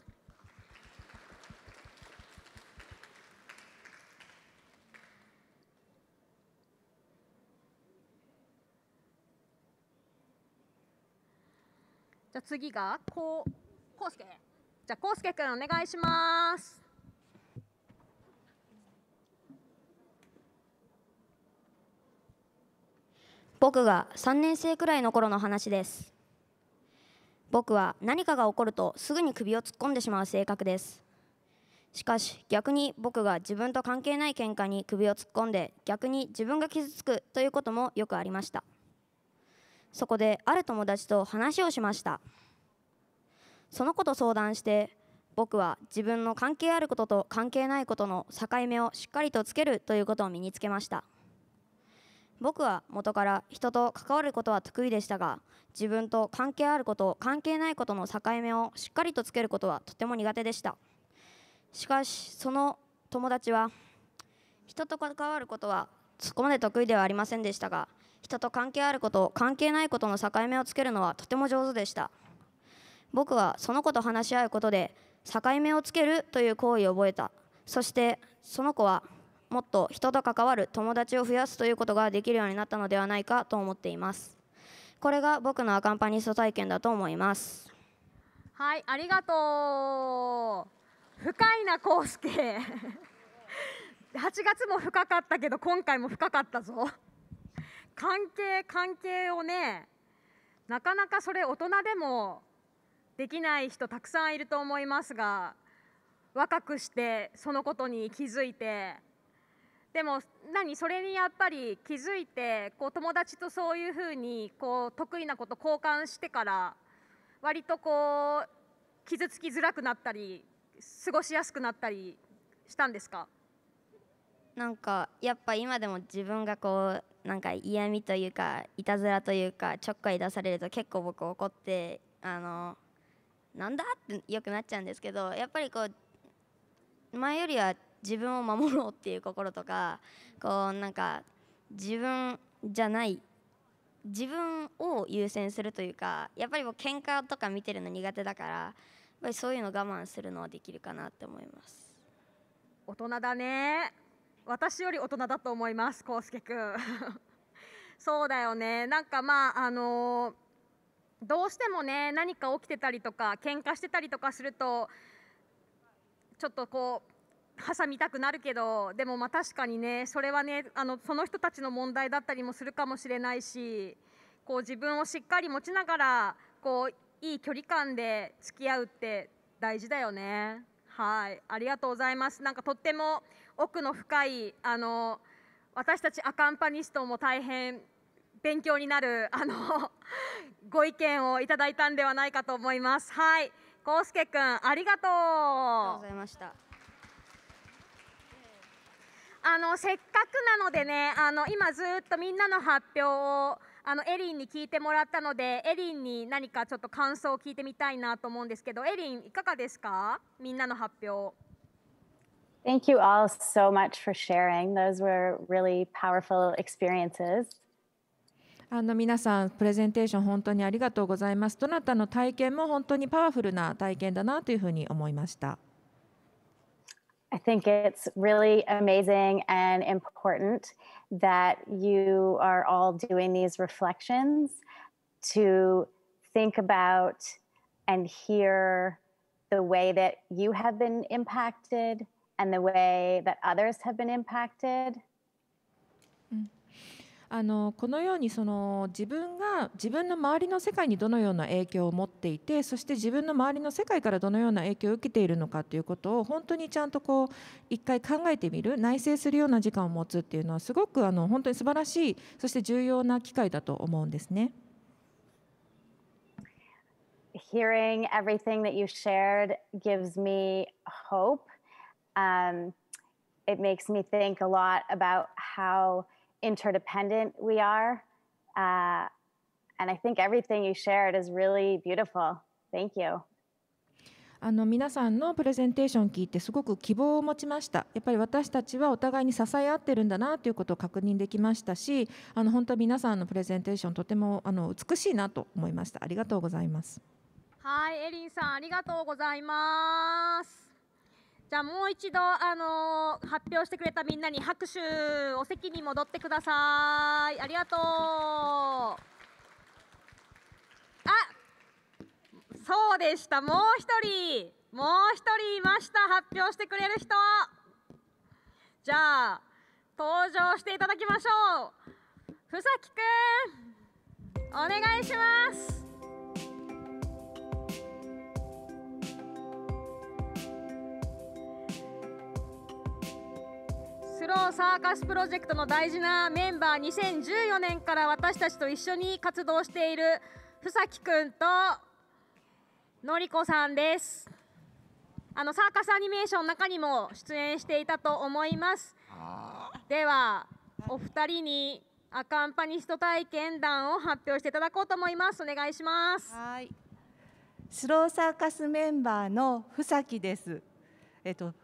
じゃあ次がこうすけ。じゃあこうすけくんお願いします。僕が3年生くらいの頃の話です。僕は何かが起こるとすぐに首を突っ込んでしまう性格です。しかし逆に僕が自分と関係ない喧嘩に首を突っ込んで、逆に自分が傷つくということもよくありました。そこである友達と話をしました。その子と相談して、僕は自分の関係あることと関係ないことの境目をしっかりとつけるということを身につけました。僕は元から人と関わることは得意でしたが、自分と関係あること関係ないことの境目をしっかりとつけることはとても苦手でした。しかしその友達は、人と関わることはそこまで得意ではありませんでしたが、人と関係あること関係ないことの境目をつけるのはとても上手でした。僕はその子と話し合うことで境目をつけるという行為を覚えた。そしてその子はもっと人と関わる友達を増やすということができるようになったのではないかと思っています。これが僕のアカンパニスト体験だと思います。はい、ありがとう。深いな康介8月も深かったけど今回も深かったぞ。関係をね、なかなかそれ大人でもできない人たくさんいると思いますが、若くしてそのことに気づいて、でもそれにやっぱり気づいて、こう友達とそういうふうにこう得意なこと交換してから、割とこう傷つきづらくなったり過ごしやすくなったりしたんですか？なんかやっぱ今でも自分がこうなんか嫌味というかいたずらというかちょっかい出されると結構僕怒って、なんだってよくなっちゃうんですけど、やっぱりこう前よりは自分を守ろうっていう心とか、こうなんか自分じゃない自分を優先するというか、やっぱり僕喧嘩とか見てるの苦手だから、やっぱりそういうの我慢するのはできるかなって思います。大人だね。私より大人だと思います、康介くんそうだよね。なんかどうしてもね、何か起きてたりとか喧嘩してたりとかするとちょっとこう挟みたくなるけど、でもまあ確かにね、それはね、その人たちの問題だったりもするかもしれないし、こう自分をしっかり持ちながらこういい距離感で付き合うって大事だよね。はい、ありがとうございます。なんかとっても奥の深い私たちアカンパニストも大変勉強になるご意見をいただいたんではないかと思います。はい、康介くんありがとう。ありがとうございました。せっかくなのでね、今ずっとみんなの発表をエリンに聞いてもらったので、エリンに何かちょっと感想を聞いてみたいなと思うんですけど、エリンいかがですか、みんなの発表。Thank you all so much for sharing. Those were really powerful experiences. 皆さんプレゼンテーション本当にありがとうございます。どなたの体験も本当にパワフルな体験だなというふうに思いました。I think it's really amazing and important that you are all doing these reflections to think about and hear the way that you have been impacted and the way that others have been impacted. このように自分が自分の周りの世界にどのような影響を持っていて、そして自分の周りの世界からどのような影響を受けているのかということを本当にちゃんとこう一回考えてみる、内省するような時間を持つっていうのはすごく本当に素晴らしい、そして重要な機会だと思うんですね。Hearing everything that you shared gives me hope. It makes me think a lot about how interdependent we are, and I think everything you shared is really beautiful. Thank you. 皆さんのプレゼンテーション聞いてすごく希望を持ちました。やっぱり私たちはお互いに支え合ってるんだなということを確認できましたし、本当皆さんのプレゼンテーションとても美しいなと思いました。ありがとうございます。はい、エリンさんありがとうございます。じゃあもう一度発表してくれたみんなに拍手、お席に戻ってください。ありがとう。あ、そうでした。もう一人いました。発表してくれる人。じゃあ登場していただきましょう。ふさきくん、お願いします。スローサーカスプロジェクトの大事なメンバー、2014年から私たちと一緒に活動しているふさきくんとのりこさんです。サーカスアニメーションの中にも出演していたと思います。ではお二人にアカンパニスト体験談を発表していただこうと思います。お願いします。はい、スローサーカスメンバーのふさきです。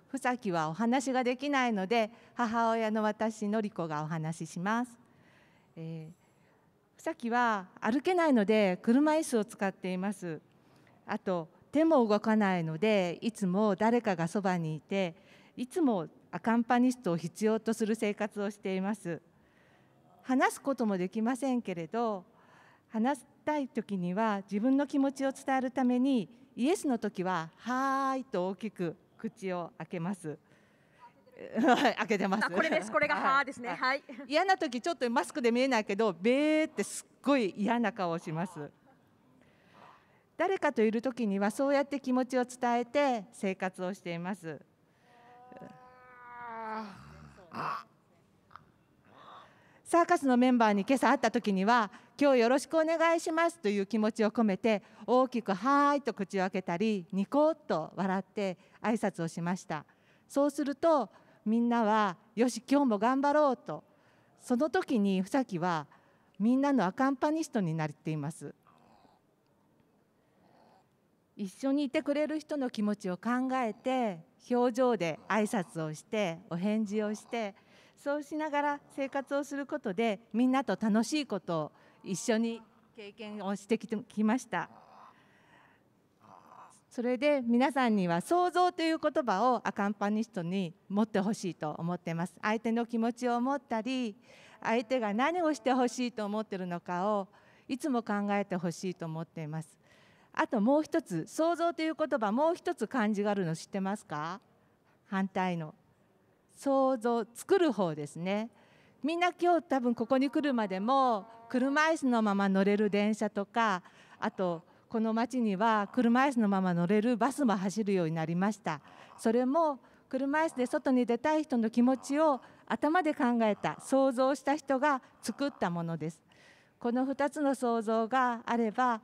ふさきはお話ができないので、母親の私のりこがお話しします。ふさきは歩けないので車椅子を使っています。あと手も動かないので、いつも誰かがそばにいて、いつもアカンパニストを必要とする生活をしています。話すこともできませんけれど、話したい時には自分の気持ちを伝えるために、イエスの時ははーいと大きく口を開けます。開けてます。これです。これがはーですね。はい。嫌な時ちょっとマスクで見えないけど、べーってすっごい嫌な顔をします。誰かといる時にはそうやって気持ちを伝えて生活をしています。サーカスのメンバーに今朝会った時には、今日よろしくお願いしますという気持ちを込めて、大きくはーいと口を開けたり、ニコッと笑って挨拶をしました。そうするとみんなはよし今日も頑張ろうと、その時にふさきはみんなのアカンパニストになっています。一緒にいてくれる人の気持ちを考えて、表情で挨拶をしてお返事をして、そうしながら生活をすることで、みんなと楽しいことを一緒に経験をしてきました。それで皆さんには想像という言葉をアカンパニストに持ってほしいと思っています。相手の気持ちを持ったり、相手が何をしてほしいと思っているのかをいつも考えてほしいと思っています。あともう一つ、想像という言葉、もう一つ漢字があるの知ってますか？反対の想像、作る方ですね。みんな今日多分ここに来るまでも、車椅子のまま乗れる電車とか、あとこの町には車椅子のまま乗れるバスも走るようになりました。それも車椅子で外に出たい人の気持ちを頭で考えた、想像した人が作ったものです。この2つの想像があれば、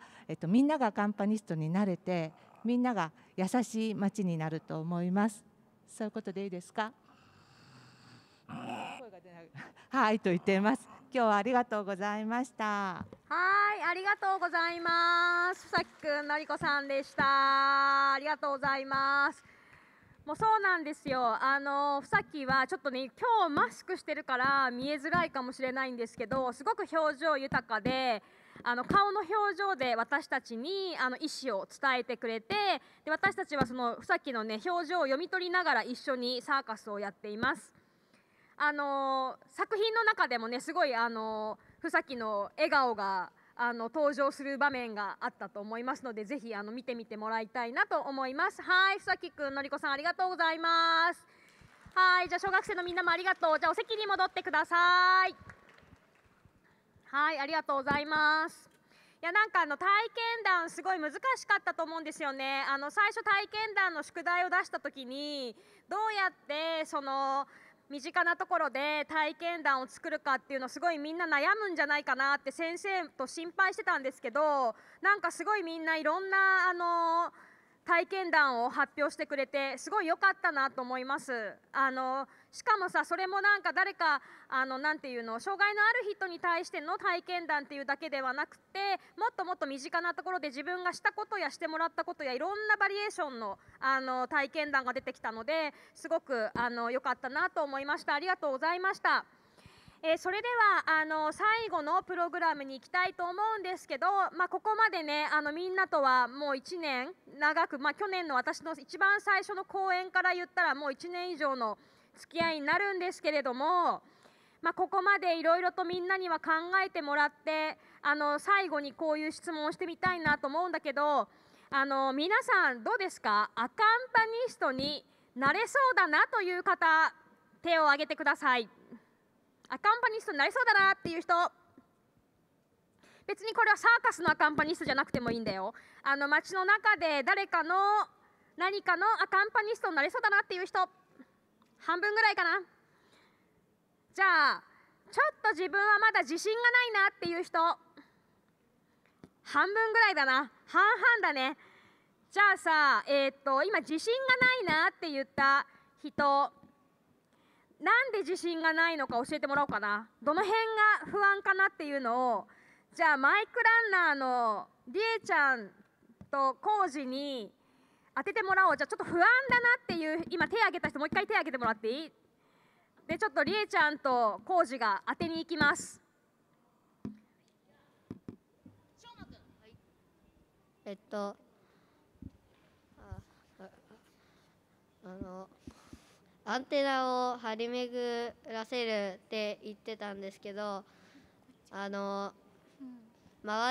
みんながアカンパニストになれて、みんなが優しい町になると思います。そういうことでいいですか？声が出ない。はいと言っています。今日はありがとうございました。はい、ありがとうございます。ふさきくん、のりこさんでした。ありがとうございます。もうそうなんですよ。ふさきはちょっとね、今日マスクしてるから見えづらいかもしれないんですけど、すごく表情豊かで、顔の表情で私たちに意思を伝えてくれて、で私たちはそのふさきのね、表情を読み取りながら一緒にサーカスをやっています。作品の中でもね、すごいふさきの笑顔が登場する場面があったと思いますので、ぜひ見てみてもらいたいなと思います。はい、ふさきくん、のりこさん、ありがとうございます。はい、じゃあ小学生のみんなもありがとう。じゃあお席に戻ってください。はい、ありがとうございます。いや、なんか体験談すごい難しかったと思うんですよね。最初体験談の宿題を出した時に、どうやってその身近なところで体験談を作るかっていうの、すごいみんな悩むんじゃないかなって先生と心配してたんですけど、なんかすごいみんないろんな体験談を発表してくれて、すごい良かったなと思います。しかもさ、それもなんか誰かなんていうの、障害のある人に対しての体験談っていうだけではなくて、もっともっと身近なところで自分がしたことやしてもらったことや、いろんなバリエーションの体験談が出てきたので、すごく良かったなと思いました。ありがとうございました。それでは最後のプログラムに行きたいと思うんですけど、ここまでね、みんなとはもう1年長く、去年の私の一番最初の講演から言ったらもう1年以上の付き合いになるんですけれども、ここまでいろいろとみんなには考えてもらって、最後にこういう質問をしてみたいなと思うんだけど、皆さんどうですか？アカンパニストになれそうだなという方、手を挙げてください。アカンパニストになりそうだなっていう人。別にこれはサーカスのアカンパニストじゃなくてもいいんだよ。街の中で誰かの何かのアカンパニストになりそうだなっていう人、半分ぐらいかな。じゃあちょっと自分はまだ自信がないなっていう人、半分ぐらいだな。半々だね。じゃあさ、今自信がないなって言った人、なんで自信がないのか教えてもらおうかな。どの辺が不安かなっていうのを、じゃあマイクランナーのりえちゃんとコウジに当ててもらおう。じゃあちょっと不安だなっていう、今手挙げた人もう一回手挙げてもらっていい？でちょっとりえちゃんとコウジが当てに行きます。アンテナを張り巡らせるって言ってたんですけど、周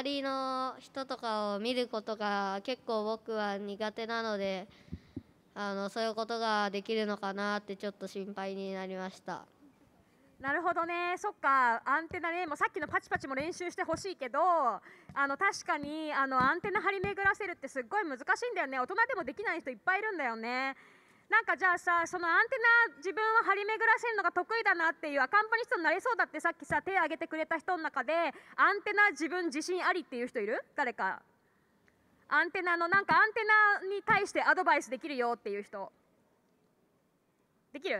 りの人とかを見ることが結構僕は苦手なので、そういうことができるのかなってちょっと心配になりました。なるほどね。そっか、アンテナね。もうさっきのパチパチも練習してほしいけど、確かにアンテナ張り巡らせるってすっごい難しいんだよね。大人でもできない人いっぱいいるんだよね。なんかじゃあさ、そのアンテナ自分は張り巡らせるのが得意だなっていうアカンパニストになれそうだってさっきさ手を挙げてくれた人の中で、アンテナ自分自信ありっていう人いる？誰かアンテナのなんかアンテナに対してアドバイスできるよっていう人、できる？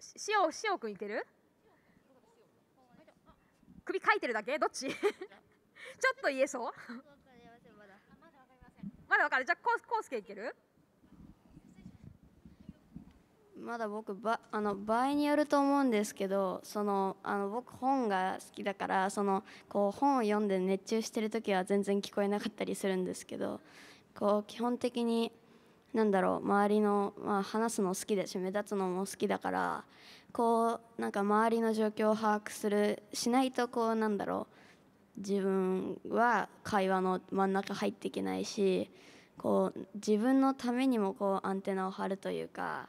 しおくんいける？首かいてるだけ？どっち？ちょっと言えそう？まだわかる。じゃあコウスケいける？まだ僕場合によると思うんですけど、僕本が好きだから、こう本を読んで熱中してる時は全然聞こえなかったりするんですけど、こう基本的になんだろう、周りの、話すの好きだし目立つのも好きだから、こうなんか周りの状況を把握しないと、こうなんだろう、自分は会話の真ん中入っていけないし、こう自分のためにもこうアンテナを張るというか。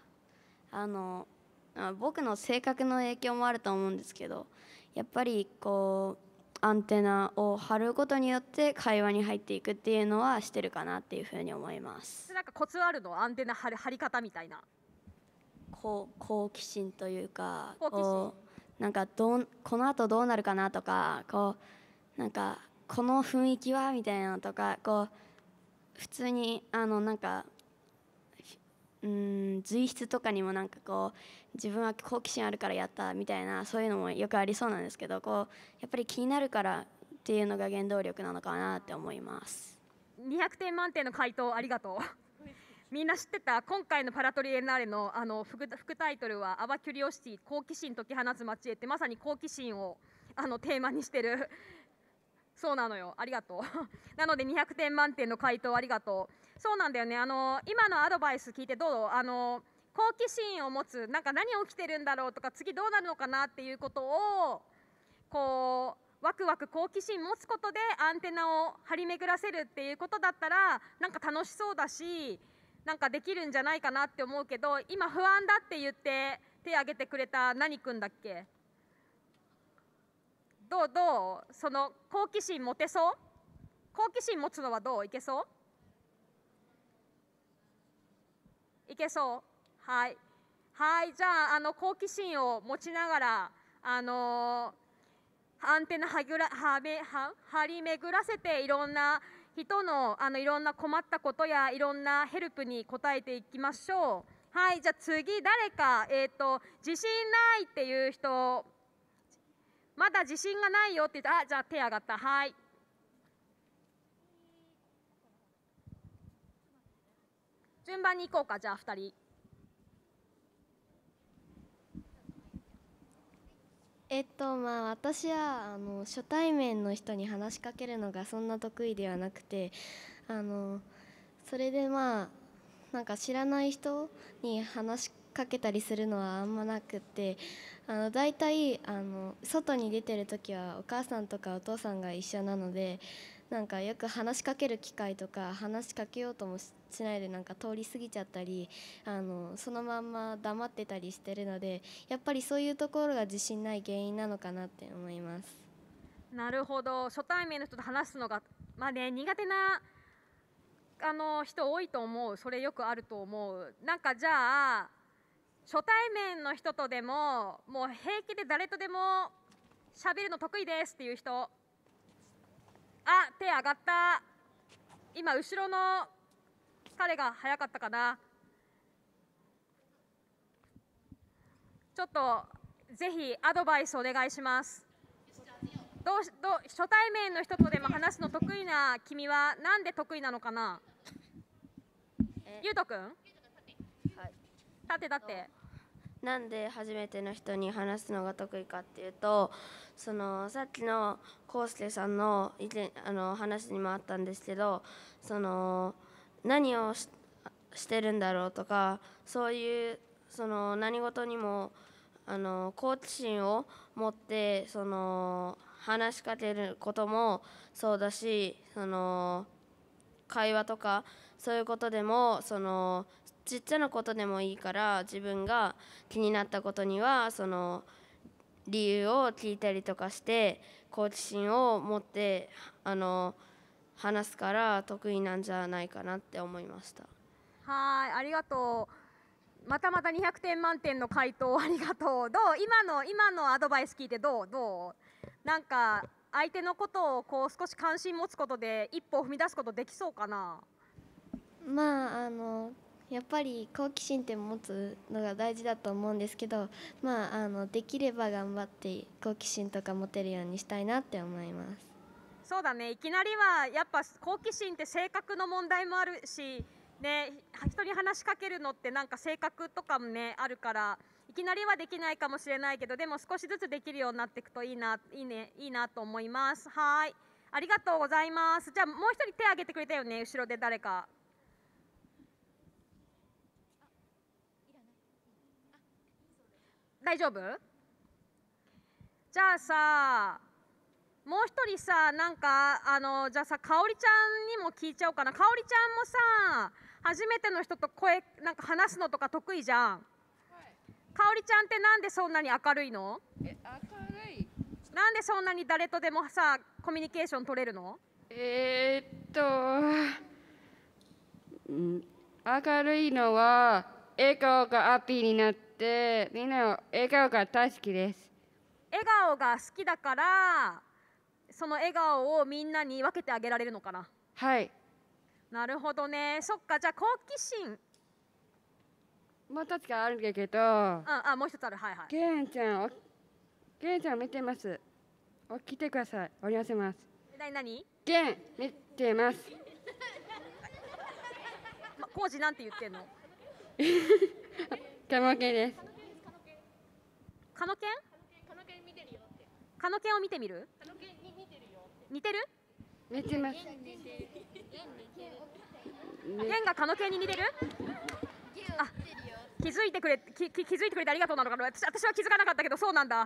僕の性格の影響もあると思うんですけど、やっぱりこうアンテナを張ることによって会話に入っていくっていうのはしてるかなっていうふうに思います。なんかコツあるの？アンテナ張り方みたいな。好奇心というか、こうなんかこのあとどうなるかなとか、こうなんかこの雰囲気はみたいなのとか、こう普通になんか随筆とかにもなんかこう自分は好奇心あるからやったみたいな、そういうのもよくありそうなんですけど、こうやっぱり気になるからっていうのが原動力なのかなって思います。200点満点の回答ありがとう。みんな知ってた？今回のパラトリエンナーレの副タイトルは「アバキュリオシティ好奇心解き放つ街へ」って、まさに好奇心をテーマにしてるそうなのよ。ありがとう。なので200点満点の回答ありがとう。そうなんだよね。今のアドバイス聞いてどう？好奇心を持つ、なんか何起きてるんだろうとか、次どうなるのかなっていうことを、こうワクワク好奇心持つことでアンテナを張り巡らせるっていうことだったら、なんか楽しそうだし、なんかできるんじゃないかなって思うけど、今不安だって言って手挙げてくれた何君だっけ？どうその好奇心持てそう？好奇心持つのはどう？いけそう？いけそう？はい、はい、じゃあ、好奇心を持ちながら、アンテナ張り巡らせて、いろんな人の、いろんな困ったことやいろんなヘルプに応えていきましょう。はい、じゃあ次誰か、自信ないっていう人、まだ自信がないよって言って、あ、じゃあ手上がった。はい、順番に行こうか。じゃあ2人。私は初対面の人に話しかけるのがそんな得意ではなくて、それでなんか知らない人に話しかけたりするのはあんまなくて、だいたい外に出てる時はお母さんとかお父さんが一緒なので、なんかよく話しかける機会とか、話しかけようともしないでなんか通り過ぎちゃったり、そのまんま黙ってたりしてるので、やっぱりそういうところが自信ない原因なのかなって思います。なるほど。初対面の人と話すのが苦手な人多いと思う。それよくあると思う。なんかじゃあ初対面の人とでも、もう平気で誰とでも喋るの得意ですっていう人、あ、手上がった。今後ろの彼が早かったかな。ちょっとぜひアドバイスお願いします。初対面の人とでも話すの得意な君はなんで得意なのかな。ゆうとくん、だってなんで初めての人に話すのが得意かっていうと、そのさっきのコウスケさんの意見、話にもあったんですけど、その何をしてるんだろうとか、そういうその何事にも好奇心を持ってその話しかけることもそうだし、その会話とかそういうことでもそのちっちゃなことでもいいから、自分が気になったことにはその理由を聞いたりとかして好奇心を持って話すから得意なんじゃないかなって思いました。はい、ありがとう。またまた200点満点の回答ありがとう。どう、今のアドバイス聞いてどうなんか相手のことをこう少し関心持つことで一歩を踏み出すことできそうかな。まあやっぱり好奇心って持つのが大事だと思うんですけど、まあ、できれば頑張って好奇心とか持てるようにしたいなって思います。そうだね、いきなりはやっぱ好奇心って性格の問題もあるし、ね、人に話しかけるのってなんか性格とかもねあるから、いきなりはできないかもしれないけど、でも少しずつできるようになっていくといいなと思います。はい、ありがとうございます。じゃあもう一人手挙げてくれたよね、後ろで誰か。大丈夫？じゃあさ、もう一人さ、なんかじゃあさ、かおりちゃんにも聞いちゃおうかな。かおりちゃんもさ、初めての人となんか話すのとか得意じゃん。はい、かおりちゃんってなんでそんなに明るいの？明るい。なんでそんなに誰とでもさコミュニケーション取れるの？明るいのは笑顔がアピになって。で、みんなの笑顔が大好きです。笑顔が好きだから、その笑顔をみんなに分けてあげられるのかな。はい、なるほどね。そっか、じゃあ好奇心もう一つあるんだけど、あ、もう一つある。はいはい。ゲンちゃん見てます。起きてください。おりませます。何ゲン見てます。コウジなんて言ってんの？カノケです。カノケン？カノケンを見てみる？似てる？似てます。ゲンがカノケンに似てる？あ、気づいてくれてありがとうなのかな。私は気づかなかったけど、そうなんだ。は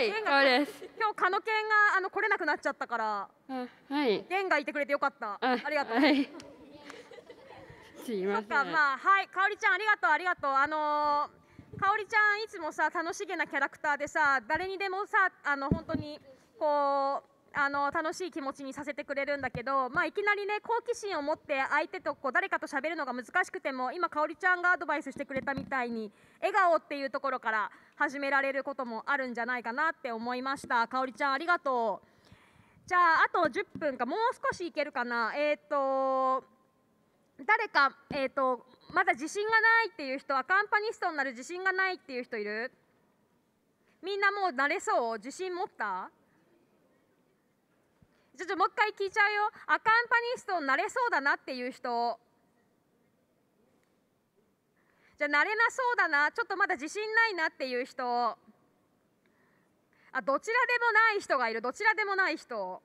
い、そうです。今日カノケンが来れなくなっちゃったから、はい。ゲンがいてくれてよかった。ありがとう。そっか、まあ、はい、かおりちゃんありがとう。かおりちゃんいつもさ楽しげなキャラクターでさ、誰にでもさ本当にこう楽しい気持ちにさせてくれるんだけど、まあいきなりね好奇心を持って相手と誰かと喋るのが難しくても、今かおりちゃんがアドバイスしてくれたみたいに笑顔っていうところから始められることもあるんじゃないかなって思いました。かおりちゃんありがとう。じゃああと10分か、もう少しいけるかな。誰か、まだ自信がないっていう人は、アカンパニストになる自信がないっていう人いる？みんなもう慣れそう？自信持った？ちょっともう一回聞いちゃうよ。アカンパニストになれそうだなっていう人。じゃあ慣れなそうだな、ちょっとまだ自信ないなっていう人。あ、どちらでもない人がいる。どちらでもない人。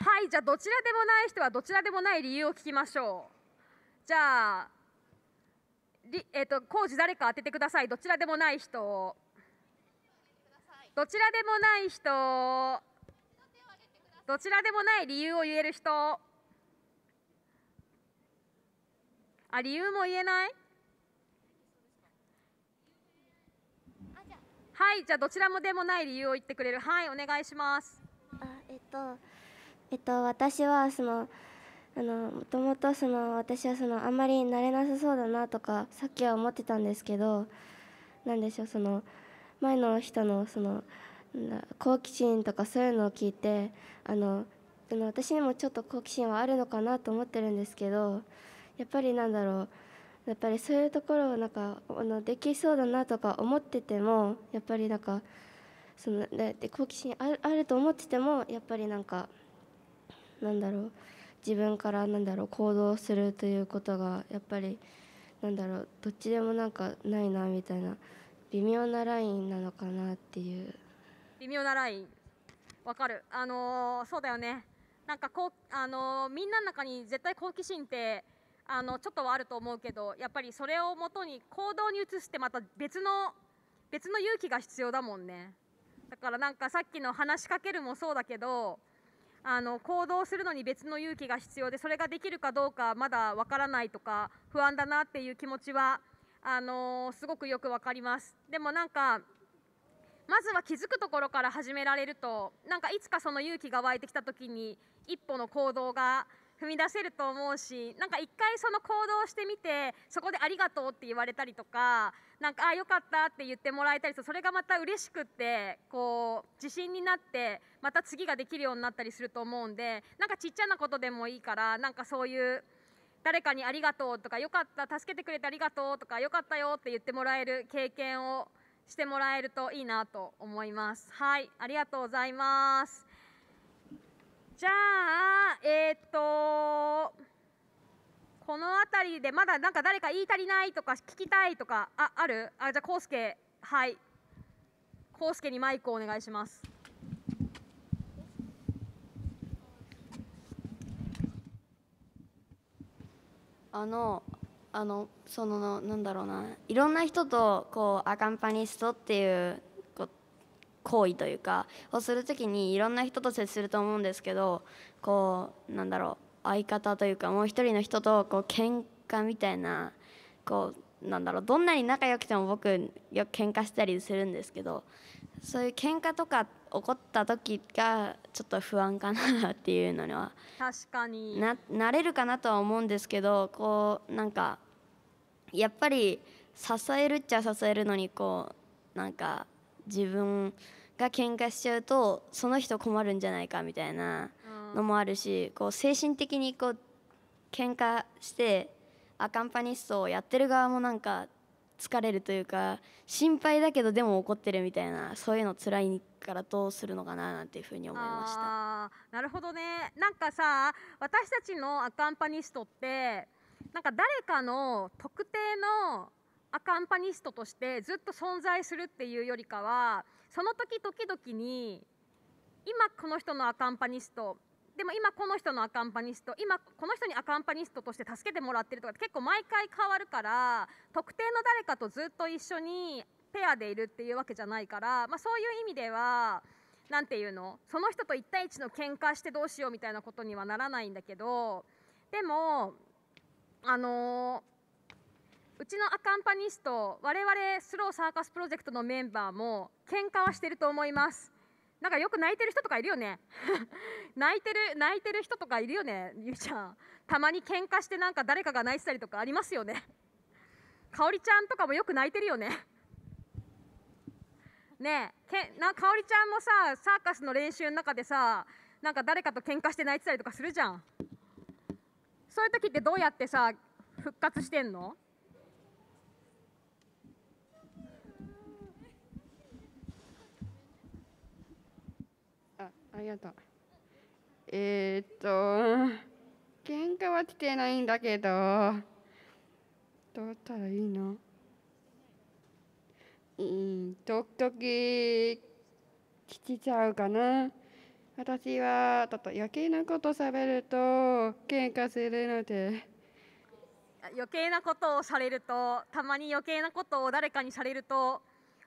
はい、じゃあどちらでもない人はどちらでもない理由を聞きましょう。じゃあコウジ誰か当ててください。どちらでもない人。どちらでもない人。どちらでもない理由を言える人。あ、理由も言えない。はい、じゃあどちらもでもない理由を言ってくれる。はい、お願いします。私はもともと私はあんまり慣れなさそうだなとかさっきは思ってたんですけど、なんでしょう、前の人の好奇心とかそういうのを聞いて、私にもちょっと好奇心はあるのかなと思ってるんですけど、やっぱりなんだろう、やっぱりそういうところをなんかできそうだなとか思ってても、やっぱりなんかそので好奇心あると思ってても、やっぱりなんかなんだろう、自分からなんだろう行動するということがやっぱりなんだろう、どっちでもなんかないなみたいな微妙なラインなのかなっていう。微妙なライン、わかる。そうだよね。なんかこうみんなの中に絶対好奇心ってちょっとはあると思うけど、やっぱりそれをもとに行動に移すってまた別の勇気が必要だもんね。だからなんかさっきの話しかけるもそうだけど、行動するのに別の勇気が必要で、それができるかどうかまだわからないとか不安だなっていう気持ちはすごくよくわかります。でもなんかまずは気づくところから始められると、なんかいつかその勇気が湧いてきた時に一歩の行動が踏み出せると思うし、なんか一回その行動してみて、そこでありがとうって言われたりとか、なんかあよかったって言ってもらえたりと、それがまた嬉しくってこう自信になってまた次ができるようになったりすると思うんで、なんかちっちゃなことでもいいから、なんかそういう誰かにありがとうとか、よかった、助けてくれてありがとうとか、よかったよって言ってもらえる経験をしてもらえるといいなと思います。はい、ありがとうございます。じゃあこの辺りでまだなんか誰か言い足りないとか聞きたいとかある？じゃあコウスケ、はい、コウスケにマイクをお願いします。そのなんだろうな、いろんな人とこうアカンパニストっていう行為というかをするときに、いろんな人と接すると思うんですけど、こうなんだろう、相方というかもう一人の人とこう喧嘩みたいな、こうなんだろう、どんなに仲良くても僕よく喧嘩したりするんですけど、そういう喧嘩とか起こった時がちょっと不安かなっていうのには確かになれるかなとは思うんですけど、こうなんかやっぱり支えるっちゃ支えるのに、こうなんか自分が喧嘩しちゃうとその人困るんじゃないかみたいなのもあるし、こう精神的にこう喧嘩してアカンパニストをやってる側もなんか疲れるというか、心配だけどでも怒ってるみたいな、そういうの辛いからどうするのかななんていうふうに思いました。なるほどね。なんかさ、私たちのアカンパニストってなんか誰かの特定のアカンパニストとしてずっと存在するっていうよりかは、その時々に今この人のアカンパニストでも、今この人のアカンパニスト、今この人にアカンパニストとして助けてもらってるとかって結構毎回変わるから、特定の誰かとずっと一緒にペアでいるっていうわけじゃないから、まあ、そういう意味ではなんていうの、その人と1対1の喧嘩してどうしようみたいなことにはならないんだけど、でもうちのアカンパニスト、我々スローサーカスプロジェクトのメンバーも喧嘩はしてると思います。なんかよく泣いてる人とかいるよね泣いてる人とかいるよね。ゆいちゃん、たまに喧嘩してなんか誰かが泣いてたりとかありますよね。かおりちゃんとかもよく泣いてるよね。ねえ、かおりちゃんもさ、サーカスの練習の中でさ、なんか誰かと喧嘩して泣いてたりとかするじゃん。そういう時ってどうやってさ復活してんの？ありがとう。喧嘩は来てないんだけど、どうやったらいいの？時々来ちゃうかな。私はちょっと余計なことされると喧嘩するので。余計なことをされると、たまに余計なことを誰かにされると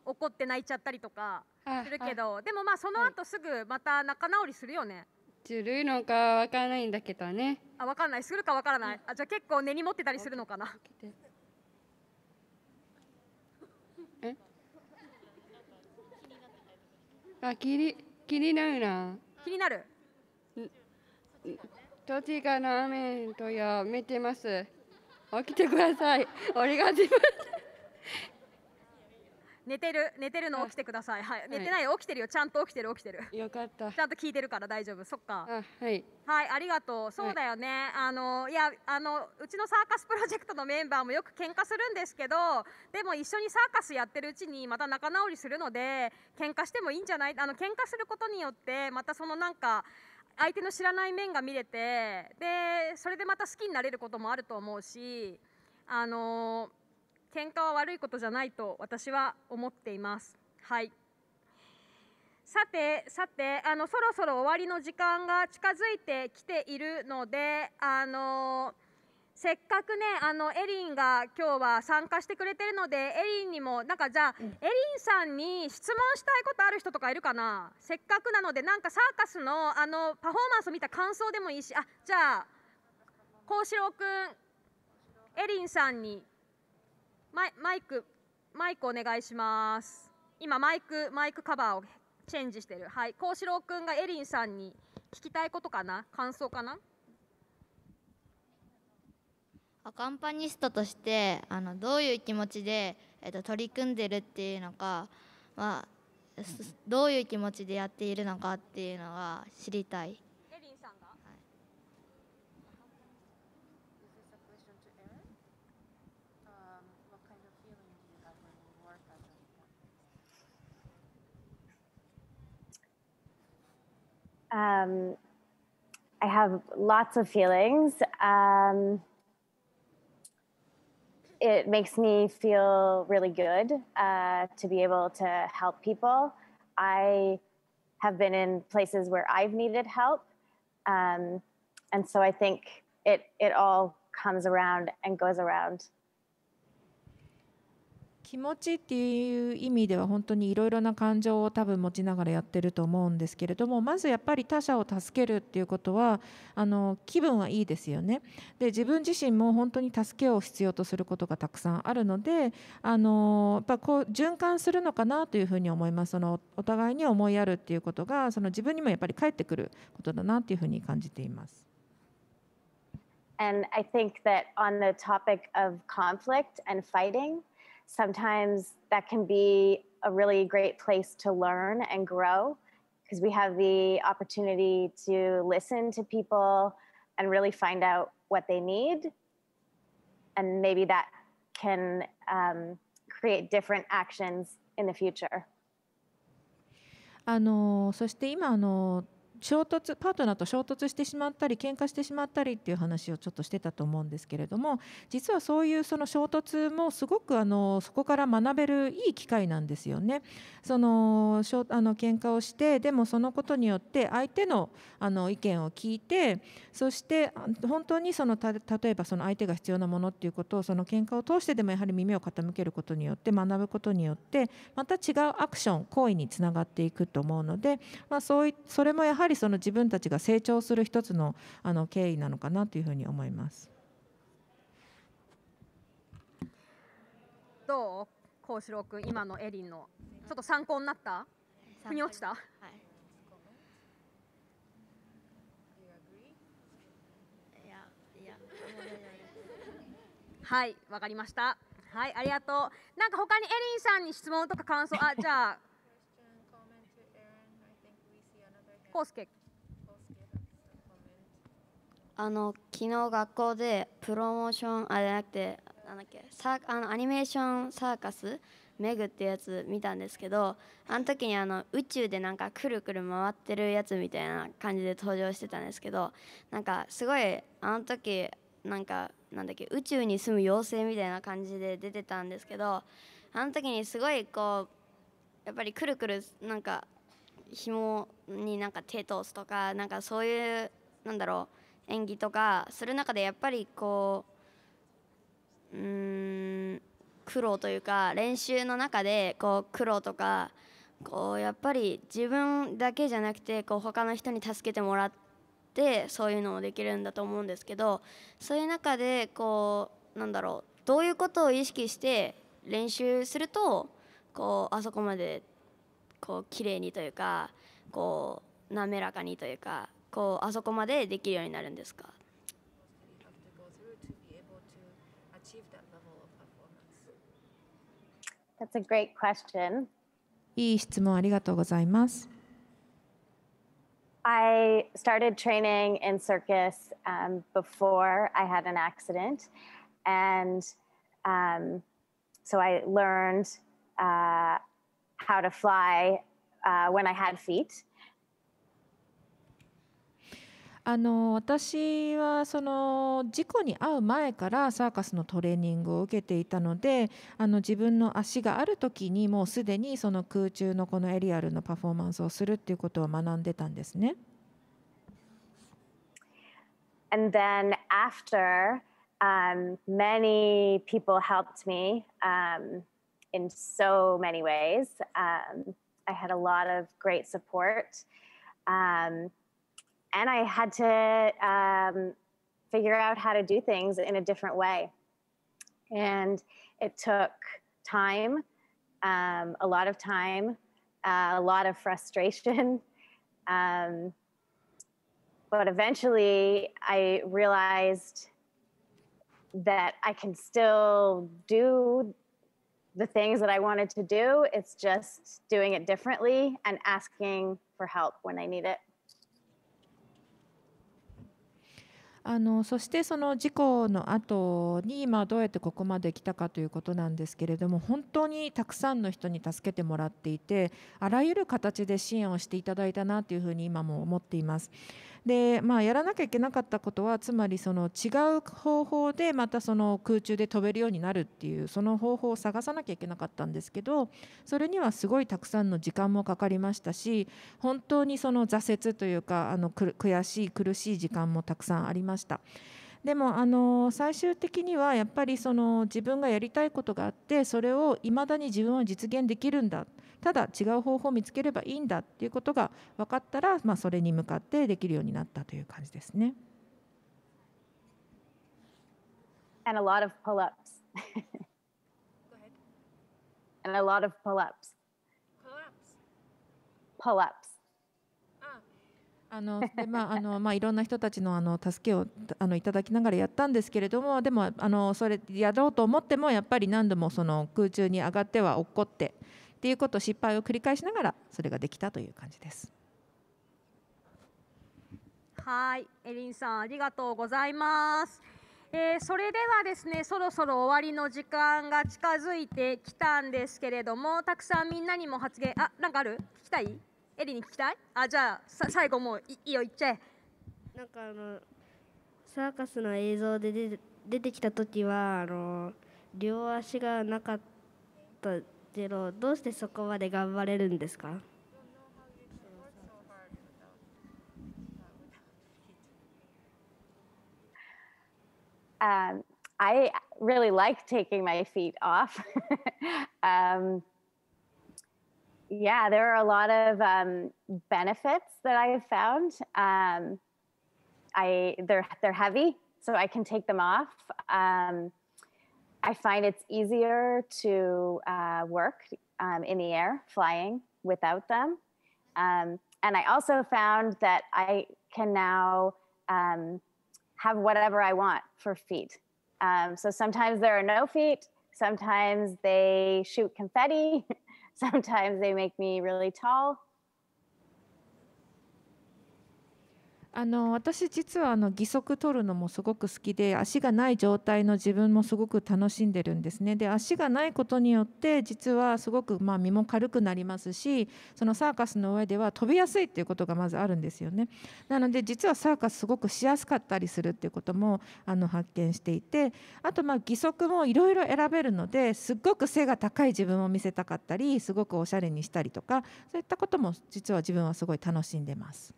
怒って泣いちゃったりとか。するけど、でもまあその後すぐまた仲直りするよね。ずるいのかわからないんだけどね。わからない。するかわからない。じゃあ結構根に持ってたりするのかな。気になる。土地がラーメンとやめてます。起きてください。お願いします。寝てるの起きてください。はい、寝てない、起きてるよ、ちゃんと起きてる起きてる。よかった。ちゃんと聞いてるから大丈夫。そっか。はい。はい、ありがとう。そうだよね。うちのサーカスプロジェクトのメンバーもよく喧嘩するんですけど、でも一緒にサーカスやってるうちにまた仲直りするので、喧嘩してもいいんじゃない？喧嘩することによってまたそのなんか。相手の知らない面が見れて、でそれでまた好きになれることもあると思うし、喧嘩は悪いことじゃないと私は思っています。はい、さてそろそろ終わりの時間が近づいてきているので、せっかくねエリンが今日は参加してくれてるので、エリンにもなんかじゃあ、エリンさんに質問したいことある人とかいるかな。せっかくなのでなんかサーカスのパフォーマンスを見た感想でもいいし、あ、じゃあ幸四郎くん、エリンさんにマイクお願いします。今マイクカバーをチェンジしてる。はい、幸四郎くんがエリンさんに聞きたいことかな、感想かな。アカンパニストとしてどういう気持ちで、取り組んでるっていうのか、まあ、どういう気持ちでやっているのかっていうのが知りたい。エリンさんが、I have lots of feelings. It makes me feel really good to be able to help people. I have been in places where I've needed help. And so I think it all comes around and goes around. 気持ちっていう意味では本当にいろいろな感情を多分持ちながらやってると思うんですけれども、まずやっぱり他者を助けるっていうことは気分はいいですよね。で、自分自身も本当に助けを必要とすることがたくさんあるので、やっぱこう循環するのかなというふうに思います。お互いに思いやるっていうことが自分にもやっぱり返ってくることだなっていうふうに感じています。 And I think that on the topic of conflict and fighting, sometimes that can be a really great place to learn and grow, because we have the opportunity to listen to people and really find out what they need. And maybe that can create different actions in the future. そして今衝突、パートナーと衝突してしまったり喧嘩してしまったりっていう話をちょっとしてたと思うんですけれども、実はそういう衝突もすごくそこから学べるいい機会なんですよね。喧嘩をして、でもそのことによって相手の意見を聞いて、そして本当に例えば相手が必要なものっていうことを喧嘩を通してでもやはり耳を傾けることによって学ぶことによって、また違うアクション、行為につながっていくと思うので、それもやはり自分たちが成長する一つの経緯なのかなというふうに思います。どう、幸四郎君、今のエリンのちょっと参考になった？腑に落ちた？はいはい、わかりました。はい、ありがとう。なんか他にエリンさんに質問とか感想、じゃあコウスケ。昨日学校でプロモーションじゃなくてなんだっけ、アニメーションサーカスMEGってやつ見たんですけど、あの時に宇宙でなんかくるくる回ってるやつみたいな感じで登場してたんですけど、なんかすごいあの時なんだっけ、宇宙に住む妖精みたいな感じで出てたんですけど、あの時にすごいこうやっぱりくるくるなんか紐になんか手通すとか、なんかそういうなんだろう演技とかする中で、やっぱりこう苦労というか、練習の中でこう苦労とか、こうやっぱり自分だけじゃなくてこう他の人に助けてもらって、そういうのもできるんだと思うんですけど、そういう中でこうなんだろう、どういうことを意識して練習するとこうあそこまでこう綺麗にというか、こう滑らかにというか、こうあそこまでできるようになるんですか？ That's a great question. いい質問ありがとうございます。I started training in circus before I had an accident, and so I learned how to fly when I had feet. 私はその事故に遭う前からサーカスのトレーニングを受けていたので、自分の足がある時にもうすでにその空中のこのエリアルのパフォーマンスをするっていうことを学んでたんですね。And then after, many people helped me in so many ways. I had a lot of great support. And I had to figure out how to do things in a different way. And it took time, a lot of time, a lot of frustration. But eventually I realized that I can still do the things that I wanted to do. It's just doing it differently and asking for help when I need it. そしてその事故の後にどうやってここまで来たかということなんですけれども、本当にたくさんの人に助けてもらっていて、あらゆる形で支援をしていただいたなというふうに今も思っています。で、やらなきゃいけなかったことは、つまりその違う方法でまたその空中で飛べるようになるっていう、その方法を探さなきゃいけなかったんですけど、それにはすごいたくさんの時間もかかりましたし、本当にその挫折というか悔しい苦しい時間もたくさんありました。でも最終的にはやっぱりその自分がやりたいことがあって、それをいまだに自分は実現できるんだ、ただ違う方法を見つければいいんだっていうことが分かったら、それに向かってできるようになったという感じですね。And a lot of pull-ups. And a lot of pull-ups. Pull-ups.いろんな人たちの助けをいただきながらやったんですけれども、でもそれやろうと思ってもやっぱり何度もその空中に上がっては落っこってっていうことを、失敗を繰り返しながらそれができたという感じです。はい、エリンさんありがとうございます。それではですね、そろそろ終わりの時間が近づいてきたんですけれども、たくさんみんなにも発言なんかある？聞きたい？エリに聞きたい？じゃあ最後もういいよ、言っちゃえ。なんかサーカスの映像で出てきた時は両足がなかったけど、どうしてそこまで頑張れるんですか？I really like taking my feet off. Yeah, there are a lot of benefits that I have found. They're heavy, so I can take them off. I find it's easier to work in the air, flying without them. And I also found that I can now have whatever I want for feet. So sometimes there are no feet. Sometimes they shoot confetti. Sometimes they make me really tall. 私実は義足取るのもすごく好きで、足がない状態の自分もすごく楽しんでるんですね。で、足がないことによって実はすごく身も軽くなりますし、そのサーカスの上では飛びやすいっていうことがまずあるんですよね。なので実はサーカスすごくしやすかったりするっていうことも発見していて、あと義足もいろいろ選べるので、すごく背が高い自分を見せたかったり、すごくおしゃれにしたりとか、そういったことも実は自分はすごい楽しんでます。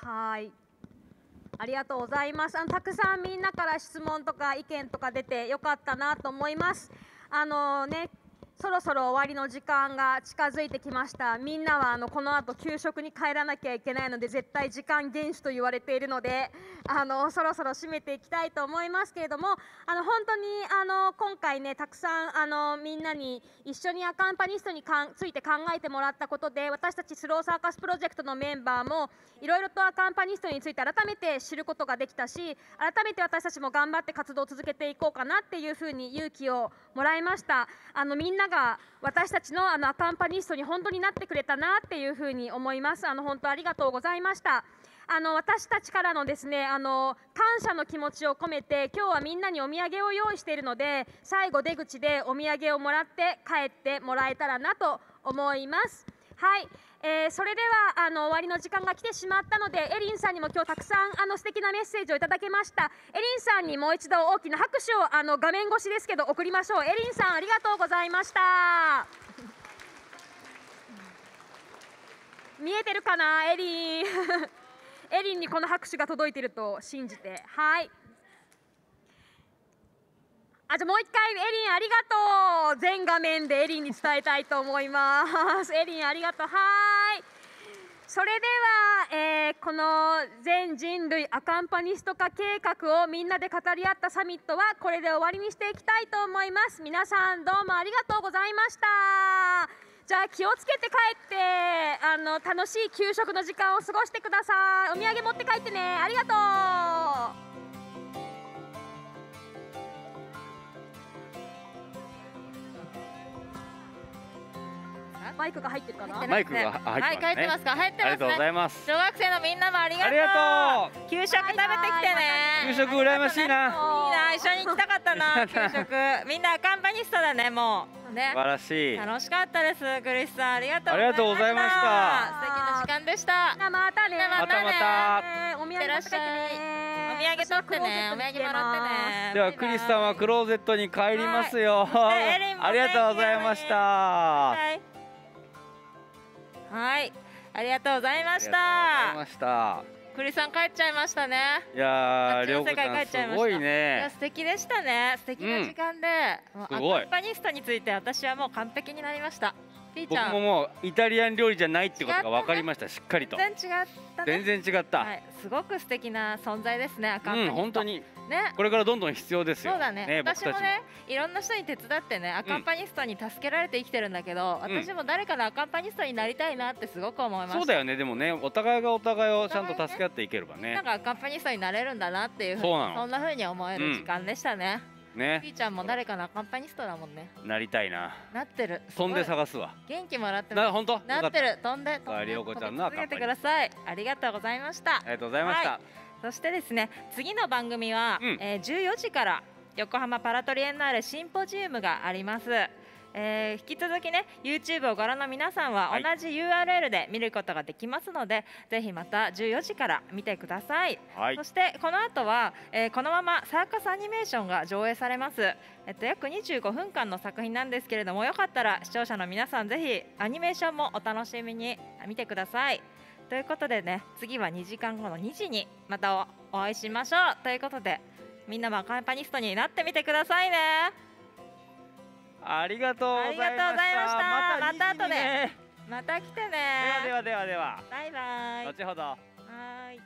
はい、ありがとうございます。たくさんみんなから質問とか意見とか出てよかったなと思います。ね、そろそろ終わりの時間が近づいてきました。みんなはこの後給食に帰らなきゃいけないので、絶対時間厳守と言われているので、そろそろ締めていきたいと思いますけれども、本当に今回ね、たくさんみんなに一緒にアカンパニストについて考えてもらったことで、私たちスローサーカスプロジェクトのメンバーもいろいろとアカンパニストについて改めて知ることができたし、改めて私たちも頑張って活動を続けていこうかなっていうふうに勇気をもらいました。みんなが私たちのアカンパニストに本当になってくれたなっていうふうに思います。本当ありがとうございました。私たちからのですね、感謝の気持ちを込めて、今日はみんなにお土産を用意しているので、最後出口でお土産をもらって帰ってもらえたらなと思います。はい、それでは終わりの時間が来てしまったので、エリンさんにも今日たくさん素敵なメッセージをいただけました。エリンさんにもう一度大きな拍手を画面越しですけど送りましょう。エリンさん、ありがとうございました。見えてるかな、エリン。エリンにこの拍手が届いていると信じて。はい、じゃあもう一回、エリンありがとう、全画面でエリンに伝えたいと思います。エリンありがとう。はーい、それでは、この全人類アカンパニスト化計画をみんなで語り合ったサミットはこれで終わりにしていきたいと思います。皆さんどうもありがとうございました。じゃあ気をつけて帰って楽しい給食の時間を過ごしてください。お土産持って帰ってね。ありがとう。マイクが入ってるかな。マイクが入ってますね。入ってますか。入ってますね。ありがとうございます。小学生のみんなもありがとう。給食食べてきてね。給食羨ましいな。いいな、一緒に行きたかったな。給食みんなアカンパニストだね、もうね。素晴らしい。楽しかったです。クリスさん、ありがとう。ありがとうございました。素敵な時間でした。またね。またまた。お土産持ってね。お土産取ってね。お土産もらってね。ではクリスさんはクローゼットに帰りますよ。ありがとうございました。はい、ありがとうございました。クリさん帰っちゃいましたね。いやー、りょうこさんすごいね。素敵でしたね。素敵な時間で、アカンパニストについて私はもう完璧になりました。僕ももうイタリアン料理じゃないってことが分かりました。しっかりと。全然違った。全然違った。すごく素敵な存在ですね。アカンパニスト。本当に。ね、これからどんどん必要ですよ。そうだね。私もね、いろんな人に手伝ってね、アカンパニストに助けられて生きてるんだけど、私も誰かのアカンパニストになりたいなってすごく思います。そうだよね。でもね、お互いがお互いをちゃんと助け合っていければね。なんかアカンパニストになれるんだなっていうふうに、そんな風に思える時間でしたね。ね、ピーちゃんも誰かのアカンパニストだもんね。なりたいな。なってる。飛んで探すわ。元気もらってます。な、本当。なってる。飛んで。りょうこちゃんのアカンパニスト。続けてください。ありがとうございました。ありがとうございました。そしてですね、次の番組は、14時から横浜パラトリエンナーレシンポジウムがあります。引き続きね、 YouTube をご覧の皆さんは同じ URL で見ることができますので、ぜひまた14時から見てください。そしてこの後は、このままサーカスアニメーションが上映されます。約25分間の作品なんですけれども、よかったら視聴者の皆さん、ぜひアニメーションもお楽しみに見てください。ということでね、次は2時間後の2時にまたお会いしましょう。ということで、みんなもアカンパニストになってみてくださいね。ありがとうございました。また後で、また来てね。ではではではでは。バイバイ。後ほど。はい。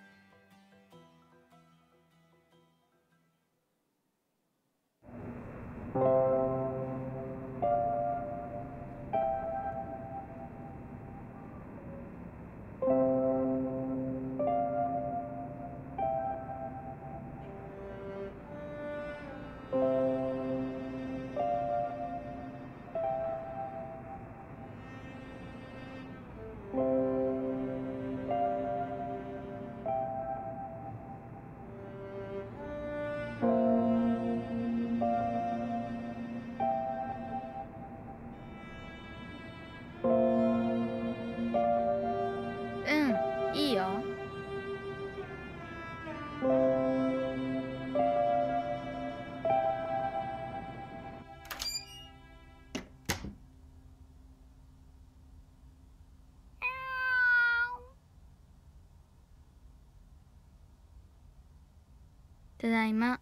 ただいま。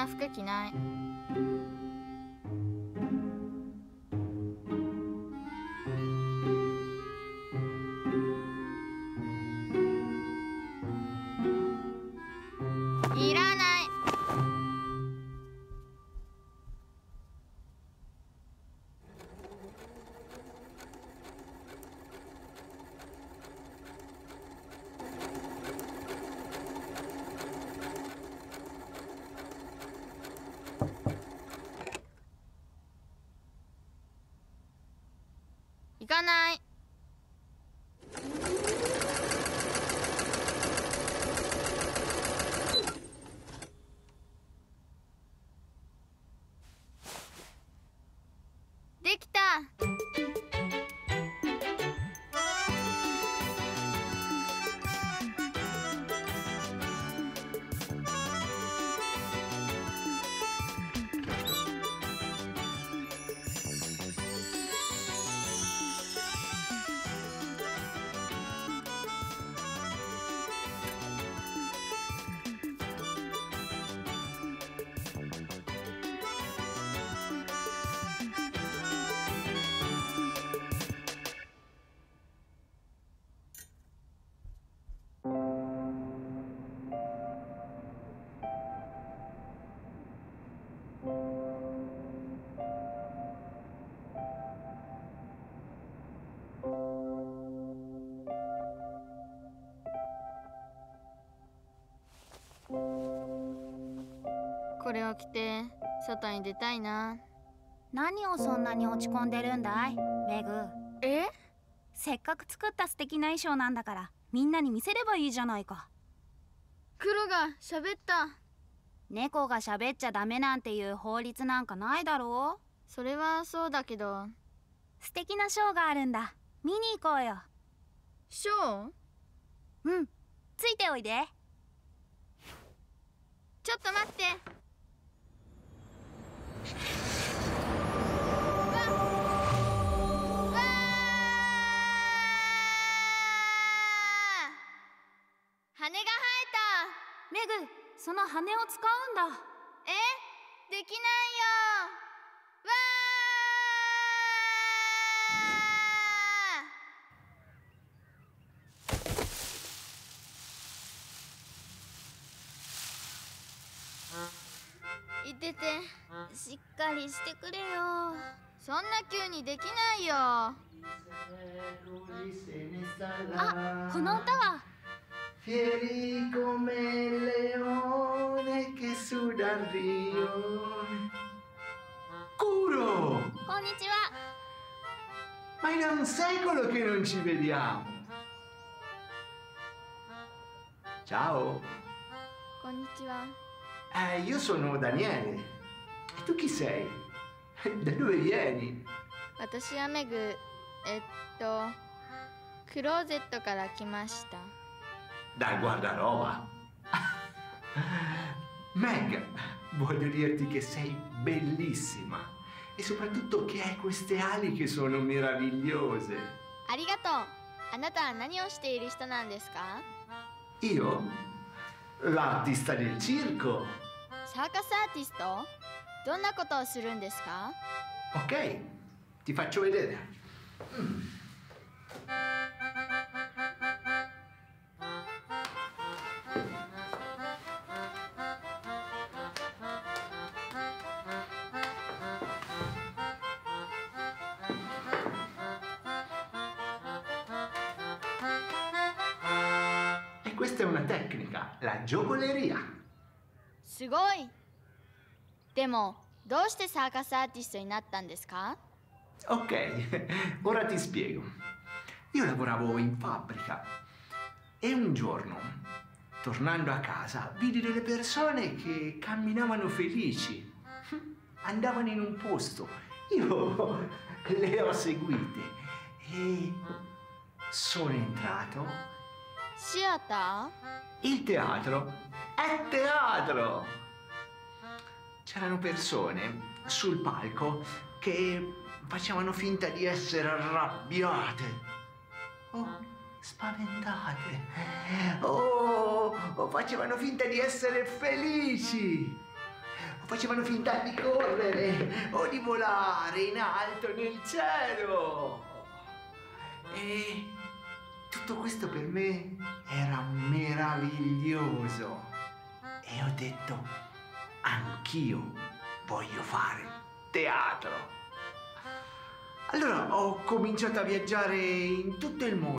な服着ない。いらない。行かない。できた。これを着て外に出たいな。何をそんなに落ち込んでるんだい、メグ。え？せっかく作った素敵な衣装なんだから、みんなに見せればいいじゃないか。黒が喋った。猫が喋っちゃダメなんていう法律なんかないだろう。それはそうだけど、素敵なショーがあるんだ。見に行こうよ。ショー？うん、ついておいで。ちょっと待って。羽が生えた。メグ、その羽を使うんだ。え、できないよ。わー。いてて、しっかりしてくれよ。そんな急にできないよ。あ、この歌は。Fieri come il leone che suda il rione. Kuro! Konnichiwa! Ma è un secolo che non ci vediamo. Ciao! Konnichiwa. Io sono Daniele. E tu chi sei? Da dove vieni? Watashi wa Megu, closet から来ました。Dal guardaroba. Meg, voglio dirti che sei bellissima e soprattutto che hai queste ali che sono meravigliose. Arigato. Anata nani o shite iru hito nan desu ka? Io? L'artista del circo. Circus artist? Donna koto o surun desu ka? Ok, ti faccio vedere. Questa è una tecnica, la giocoleria. すごい。でも、どうしてサーカスアーティストになったんですか? Ok, ora ti spiego. Io lavoravo in fabbrica e un giorno, tornando a casa, vidi delle persone che camminavano felici. Andavano in un posto. Io le ho seguite e sono entrato. Sciata? Il teatro è teatro! C'erano persone sul palco che facevano finta di essere arrabbiate o spaventate o facevano finta di essere felici facevano finta di correre o di volare in alto nel cielo. E tutto questo per me era meraviglioso. E ho detto, anch'io voglio fare teatro. Allora ho cominciato a viaggiare in tutto il mondo.